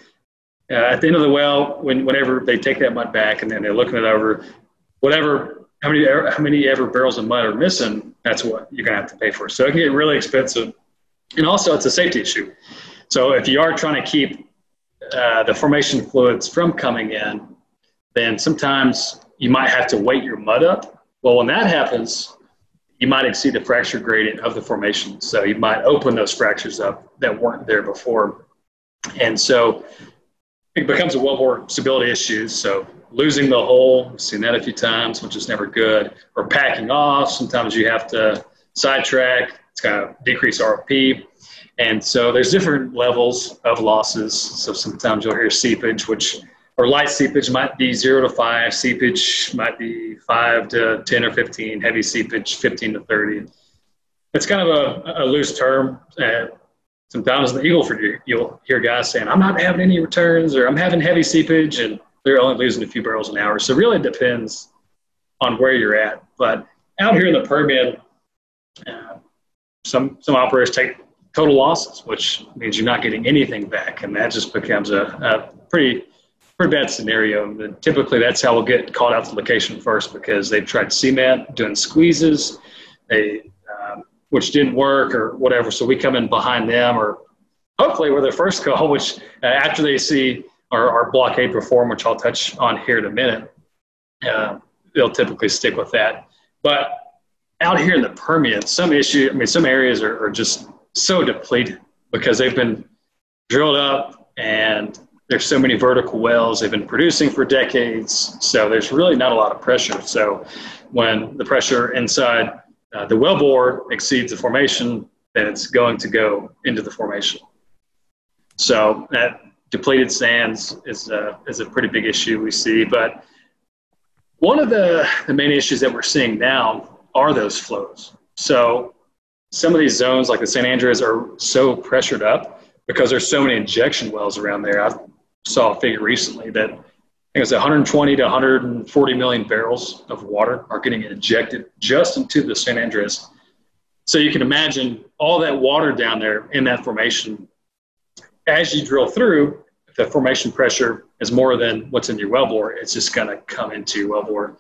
at the end of the well, whenever they take that mud back and then they're looking it over, whatever, how many barrels of mud are missing, that's what you're gonna have to pay for. So it can get really expensive, and also it's a safety issue. So if you are trying to keep the formation fluids from coming in, then sometimes you might have to weight your mud up. Well, when that happens, you might exceed the fracture gradient of the formation. So you might open those fractures up that weren't there before. And so it becomes a wellbore stability issue. So losing the hole, we've seen that a few times, which is never good. Or packing off, sometimes you have to sidetrack, it's kind of decrease RFP. And so there's different levels of losses. So sometimes you'll hear seepage, or light seepage might be 0 to 5, seepage might be 5 to 10 or 15, heavy seepage 15 to 30. It's kind of a loose term. Sometimes in the Eagleford, you'll hear guys saying, I'm not having any returns, or I'm having heavy seepage, and they're only losing a few barrels an hour. So it really depends on where you're at. But out here in the Permian, some operators take total losses, which means you're not getting anything back, and that just becomes a pretty bad scenario. And typically that's how we'll get called out to location first, because they've tried cement, doing squeezes, which didn't work or whatever. So we come in behind them, or hopefully we're the first call, which after they see our blockade perform, which I'll touch on here in a minute, they'll typically stick with that. But out here in the Permian, some areas are just so depleted because they've been drilled up, and there's so many vertical wells, they've been producing for decades, so there's really not a lot of pressure. So when the pressure inside the wellbore exceeds the formation, then it's going to go into the formation. So that depleted sands is a pretty big issue we see. But one of the main issues that we're seeing now are those flows. So some of these zones, like the San Andreas, are so pressured up because there's so many injection wells around there. I saw a figure recently that I think it's 120 to 140 million barrels of water are getting injected just into the San Andreas. So you can imagine all that water down there in that formation. As you drill through, if the formation pressure is more than what's in your wellbore. It's just going to come into your wellbore.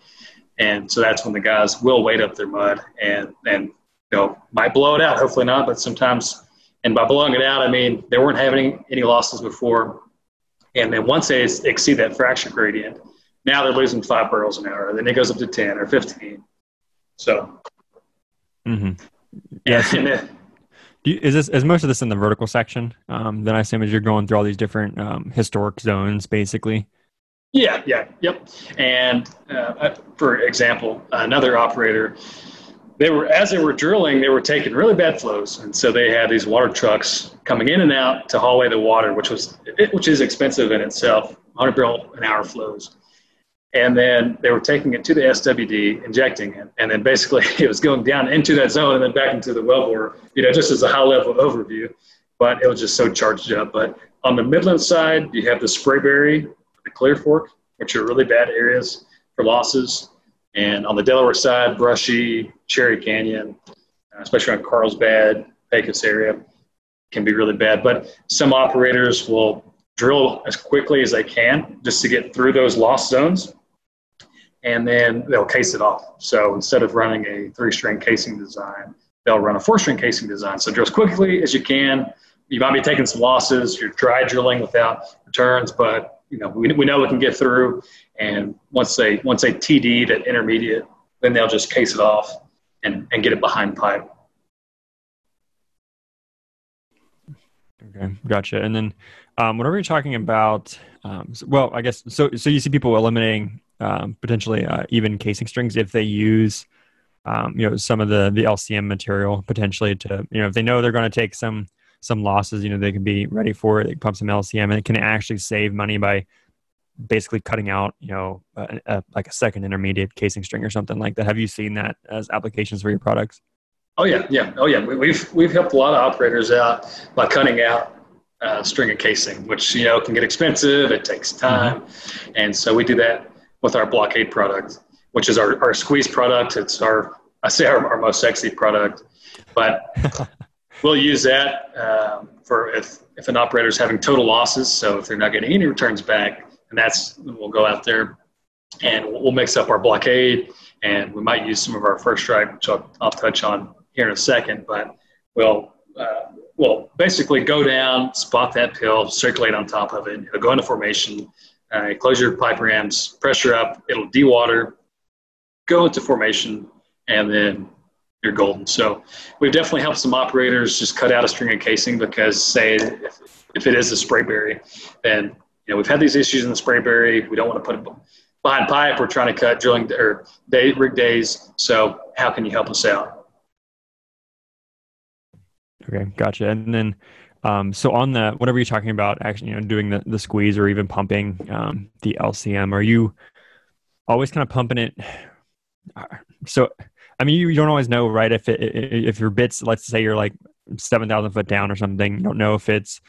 And so that's when the guys will weight up their mud and you know, might blow it out. Hopefully not, but sometimes, and by blowing it out, I mean, they weren't having any losses before. And then once they exceed that fracture gradient, now they're losing 5 barrels an hour. Then it goes up to 10 or 15. So. Mm-hmm. Yeah. Is this, is most of this in the vertical section? Then I assume as you're going through all these different historic zones, basically. Yeah, yeah, yep. And for example, another operator, they were, as they were drilling, they were taking really bad flows, and so they had these water trucks coming in and out to haul away the water, which is expensive in itself. 100 barrel an hour flows, and then they were taking it to the SWD, injecting it, and then basically it was going down into that zone and then back into the wellbore. You know, just as a high level overview, but it was just so charged up. But on the Midland side, you have the Spraberry, the Clear Fork, which are really bad areas for losses. And on the Delaware side, Brushy, Cherry Canyon, especially on Carlsbad, Pecos area, can be really bad. But some operators will drill as quickly as they can just to get through those loss zones, and then they'll case it off. So instead of running a 3-string casing design, they'll run a 4-string casing design. So drill as quickly as you can. You might be taking some losses. You're dry drilling without returns, but you know, we know we can get through, and once they TD that intermediate, then they'll just case it off and get it behind pipe. Okay, gotcha. And then whenever you're talking about, well, I guess so you see people eliminating potentially even casing strings if they use you know, some of the LCM material potentially to, you know, if they know they're going to take some losses, you know, they can be ready for it. They pump some LCM, and it can actually save money by basically cutting out, you know, like a second intermediate casing string or something like that. Have you seen that as applications for your products? Oh yeah. Yeah. Oh yeah. We've helped a lot of operators out by cutting out string and casing, which, you know, can get expensive. It takes time. Mm-hmm. And so we do that with our Blockade product, which is our squeeze product. It's our most sexy product, but we'll use that for if an operator is having total losses, so if they're not getting any returns back, and we'll go out there and we'll mix up our Blockade, and we might use some of our First Strike, which I'll touch on here in a second, but we'll basically go down, spot that pill, circulate on top of it, it'll go into formation, close your pipe rams, pressure up, it'll dewater, go into formation, and then you're golden. So we've definitely helped some operators just cut out a string and casing because, say, if it is a Spraberry, then, you know, we've had these issues in the Spraberry. We don't want to put it behind pipe. We're trying to cut drilling or rig days. So how can you help us out? Okay, gotcha. And then, so on the whatever you're talking about, actually, you know, doing the squeeze or even pumping the LCM, are you always kind of pumping it? So, I mean, you don't always know, right? If your bits, let's say you're like 7,000 foot down or something, you don't know if it's,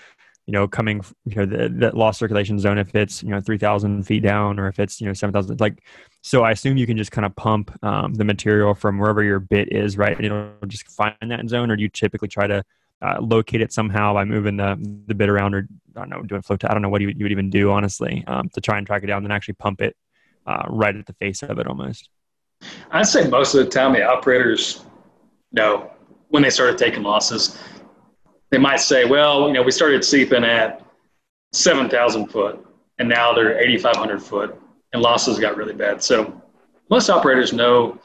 you know, coming, you know, that lost circulation zone, if it's, you know, 3,000 feet down, or if it's, you know, 7,000, like, so I assume you can just kind of pump the material from wherever your bit is, right? And it'll just find that zone, or do you typically try to locate it somehow by moving the bit around, or I don't know, doing float, I don't know what you would even do, honestly, to try and track it down and actually pump it right at the face of it almost. I'd say most of the time the operators know when they started taking losses. They might say, well, you know, we started seeping at 7,000 foot and now they're 8,500 foot and losses got really bad. So most operators know,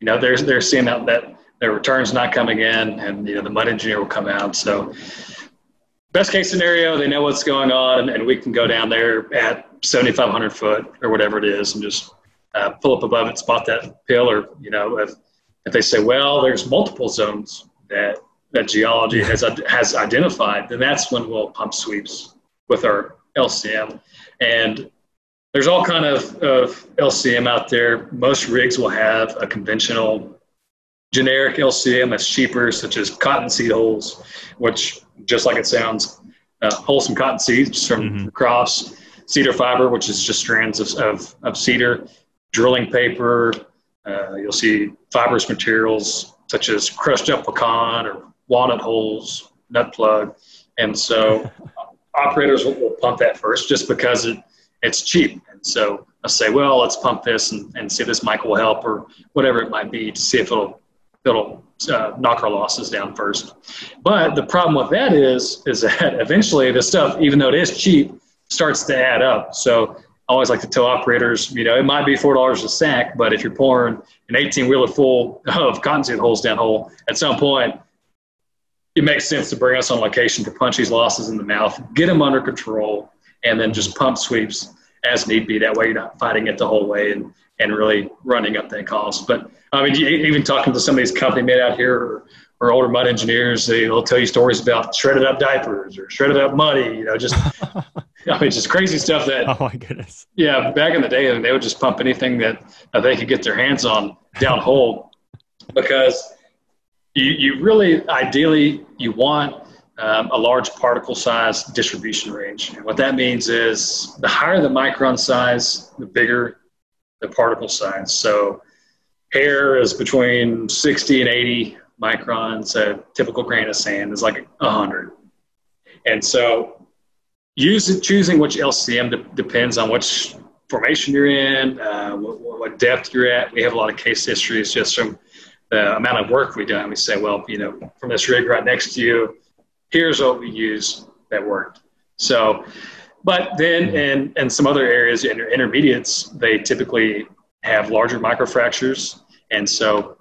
you know, they're seeing that their return's not coming in, and, you know, the mud engineer will come out. So best case scenario, they know what's going on, and we can go down there at 7,500 foot or whatever it is and just pull up above it, spot that pill, or, you know, if they say, well, there's multiple zones that geology has identified, then that's when we'll pump sweeps with our LCM. And there's all kind of LCM out there. Most rigs will have a conventional generic LCM that's cheaper, such as cottonseed holes, which, just like it sounds, wholesome cotton seeds from crops, cedar fiber, which is just strands of cedar, drilling paper, you'll see fibrous materials such as crushed up pecan or walnut holes, nut plug. And so operators will pump that first just because it it's cheap. And so I'll say, well, let's pump this and see if this mic will help or whatever it might be to see if it'll knock our losses down first. But the problem with that is that eventually this stuff, even though it is cheap, starts to add up. So I always like to tell operators, you know, it might be $4 a sack, but if you're pouring an 18-wheeler full of cottonseed hulls down hole, at some point it makes sense to bring us on location to punch these losses in the mouth, get them under control, and then just pump sweeps as need be. That way you're not fighting it the whole way and really running up that cost. But I mean, even talking to some of these company men out here or older mud engineers, they'll tell you stories about shredded up diapers or shredded up money, you know, just, I mean, just crazy stuff that, oh my goodness. Yeah. Back in the day, they would just pump anything that they could get their hands on downhole because you really, ideally you want a large particle size distribution range. And what that means is the higher the micron size, the bigger the particle size. So hair is between 60 and 80 microns. A typical grain of sand is like 100. And so choosing which LCM depends on which formation you're in, what depth you're at. We have a lot of case histories just from the amount of work we've done. We say, well, you know, from this rig right next to you, here's what we use that worked. So, but then in some other areas, intermediates, they typically have larger microfractures. And so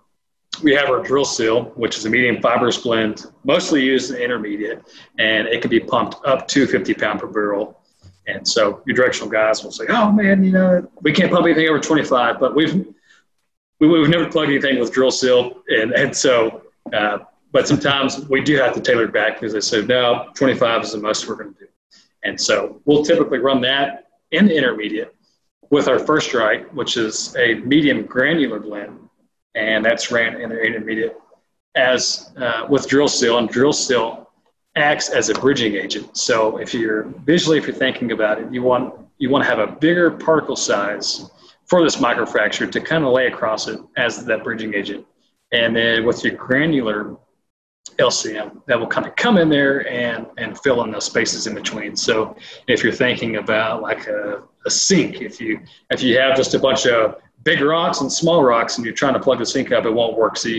we have our drill seal, which is a medium fibrous blend, mostly used in intermediate, and it can be pumped up to 50 pound per barrel. And so your directional guys will say, oh man, you know, we can't pump anything over 25, but we've never plugged anything with drill seal. And so, but sometimes we do have to tailor it back because they say, no, 25 is the most we're going to do. And so we'll typically run that in the intermediate with our First Strike, which is a medium granular blend, and that's ran in the intermediate with drill seal. And drill seal acts as a bridging agent. So if you're thinking about it, you want to have a bigger particle size for this microfracture to kind of lay across it as that bridging agent. And then with your granular LCM, that will kind of come in there and fill in those spaces in between. So if you're thinking about like a sink, if you have just a bunch of big rocks and small rocks and you're trying to plug the sink up, it won't work. So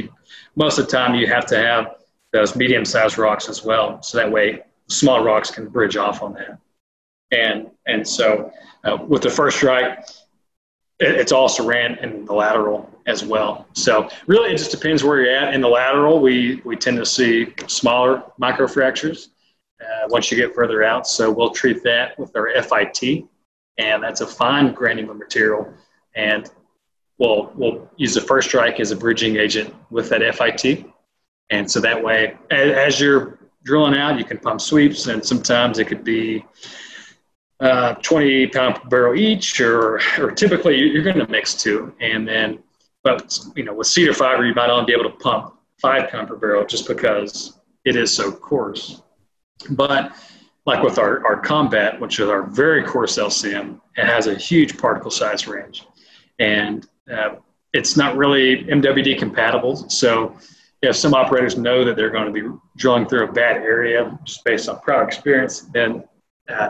most of the time you have to have those medium-sized rocks as well. So that way small rocks can bridge off on that. And so with the First Strike, it's also ran in the lateral as well. So really, it just depends where you're at. In the lateral, we tend to see smaller microfractures once you get further out. So we'll treat that with our FIT, and that's a fine granular material. And we'll use the First Strike as a bridging agent with that FIT. And so that way, as you're drilling out, you can pump sweeps, and sometimes it could be 20 pound per barrel each, or typically you're going to mix two. And then, but you know, with cedar fiber, you might only be able to pump 5 pound per barrel just because it is so coarse. But like with our Combat, which is our very coarse LCM, it has a huge particle size range, and it's not really MWD compatible. So if some operators know that they're going to be drilling through a bad area just based on prior experience, then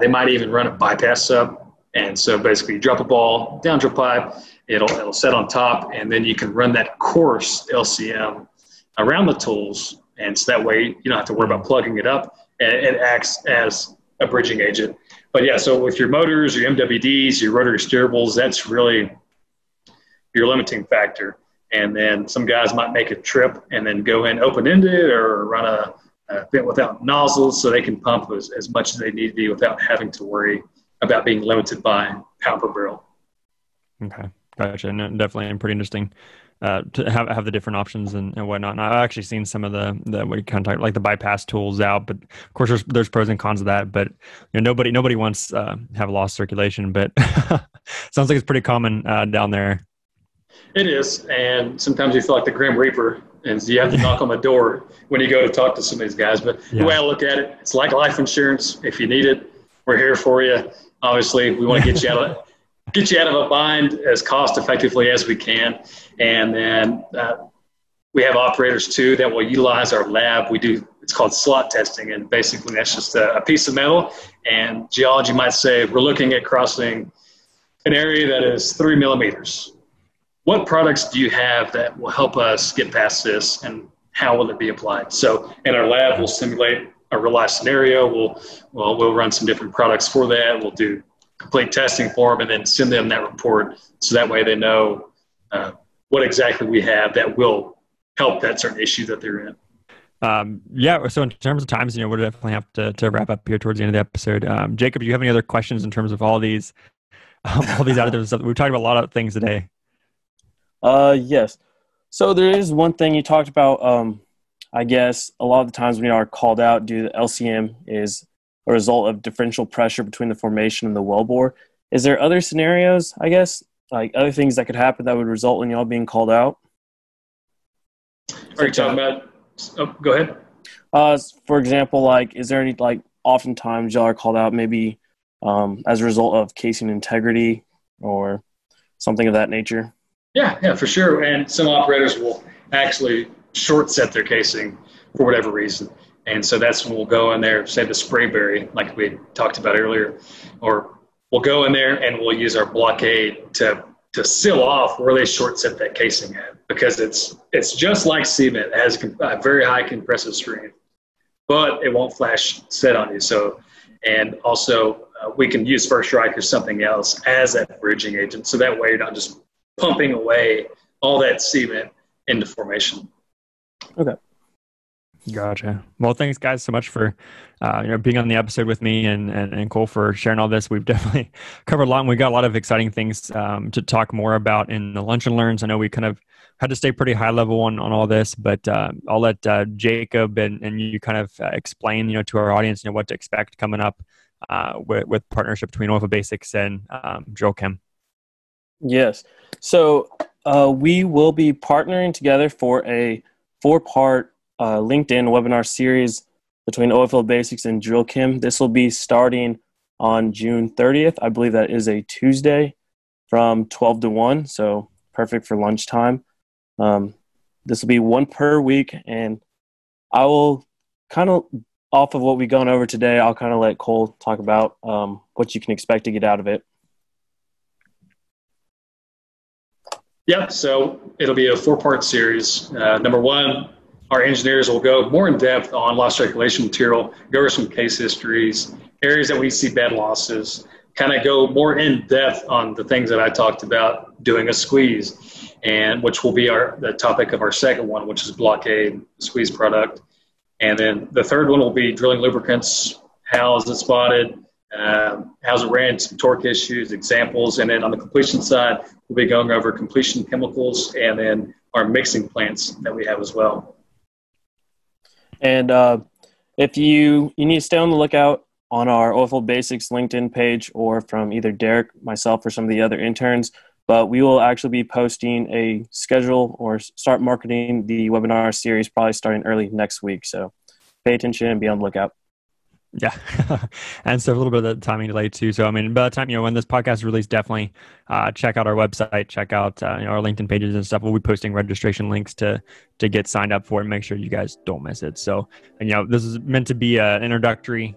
they might even run a bypass sub. And so basically you drop a ball down drill pipe, it'll set on top, and then you can run that coarse LCM around the tools. And so that way you don't have to worry about plugging it up, and it acts as a bridging agent. But yeah, so with your motors, your MWDs, your rotary steerables, that's really your limiting factor. And then some guys might make a trip and then go in open-ended or run a bit without nozzles, so they can pump as much as they need to be without having to worry about being limited by pound per barrel. Okay, gotcha. No, definitely pretty interesting to have the different options and whatnot. And I've actually seen some of the what you kind of talk, like the bypass tools out, but of course there's pros and cons of that. But you know, nobody wants have lost circulation, but sounds like it's pretty common down there. It is, and sometimes you feel like the Grim Reaper, and so you have to knock on the door when you go to talk to some of these guys. But yeah, the way I look at it, it's like life insurance. If you need it, we're here for you. Obviously, we want to get you out of a bind as cost effectively as we can. And then we have operators too that will utilize our lab. We do It's called slot testing, and basically that's just a piece of metal, and geology might say we're looking at crossing an area that is 3 millimeters. What products do you have that will help us get past this, and how will it be applied? So in our lab, we'll simulate a real-life scenario. We'll run some different products for that. We'll do complete testing for them and then send them that report so that way they know what exactly we have that will help that certain issue that they're in. Yeah, so in terms of times, we'll definitely have to wrap up here towards the end of the episode. Jacob, do you have any other questions in terms of all these additive stuff? We've talked about a lot of things today. Yes. So there is one thing you talked about. I guess a lot of the times we are called out due to LCM is a result of differential pressure between the formation and the wellbore. Is there other scenarios, I guess, like other things that could happen that would result in y'all being called out? Are you talking about? Oh, go ahead. For example, is there any, oftentimes y'all are called out maybe as a result of casing integrity or something of that nature? Yeah, for sure. And some operators will actually short set their casing for whatever reason. And so that's when we'll go in there, say the Spraberry, like we talked about earlier, or we'll go in there and we'll use our Blockade to seal off where they short set that casing at, because it's just like cement. It has a very high compressive strength, but it won't flash set on you. So, and also we can use First Strike or something else as that bridging agent. So that way you're not just pumping away all that cement into formation. Okay. Gotcha. Well, thanks guys so much for being on the episode with me and Cole for sharing all this. We've definitely covered a lot, and we got a lot of exciting things to talk more about in the Lunch and Learns. I know we kind of had to stay pretty high level on all this, but I'll let Jacob and you kind of explain to our audience what to expect coming up with partnership between Oilfield Basics and Drill Chem. Yes. So we will be partnering together for a 4-part LinkedIn webinar series between Oilfield Basics and Drill Chem. This will be starting on June 30th. I believe that is a Tuesday from 12 to 1, so perfect for lunchtime. This will be one per week, and I will kind of, off of what we've gone over today, I'll kind of let Cole talk about what you can expect to get out of it. Yeah, so it'll be a 4-part series. Number one, our engineers will go more in depth on loss circulation material, go over some case histories, areas that we see bad losses, kind of go more in depth on the things that I talked about doing a squeeze, and which will be the topic of our second one, which is Blockade, squeeze product. And then the third one will be drilling lubricants, how is it spotted, how's it ran, some torque issues, examples. And then on the completion side, we'll be going over completion chemicals and then our mixing plants that we have as well. And if you need to stay on the lookout on our Oilfield Basics LinkedIn page or from either Derek, myself, or some of the other interns, but we will actually be posting a schedule or start marketing the webinar series probably starting early next week. So pay attention and be on the lookout. Yeah. And so a little bit of the timing delay too. So, by the time, when this podcast is released, definitely check out our website, check out our LinkedIn pages and stuff. We'll be posting registration links to get signed up for it and make sure you guys don't miss it. So, this is meant to be an introductory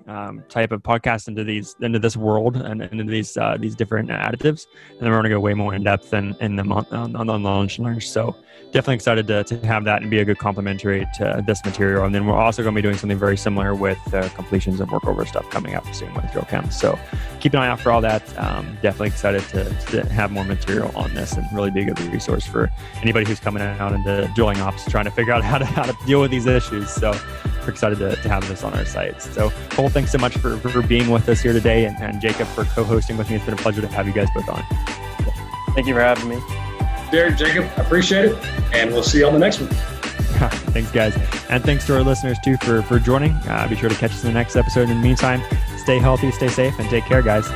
type of podcast into this world and into these different additives. And then we're going to go way more in depth in the month on Lunch and Learn. So definitely excited to have that and be a good complementary to this material. And then we're also going to be doing something very similar with completions and workover stuff coming up soon with Drill Chem. So keep an eye out for all that. Definitely excited to have more material on this and really be a good resource for anybody who's coming out into drilling ops, trying to figure out how to deal with these issues. So we're excited to have this on our site. So Cole, thanks so much for being with us here today, and Jacob for co-hosting with me. It's been a pleasure to have you guys both on. Thank you for having me. Derek, Jacob, I appreciate it, and we'll see you on the next one. Thanks, guys. And thanks to our listeners, too, for joining. Be sure to catch us in the next episode. In the meantime, stay healthy, stay safe, and take care, guys.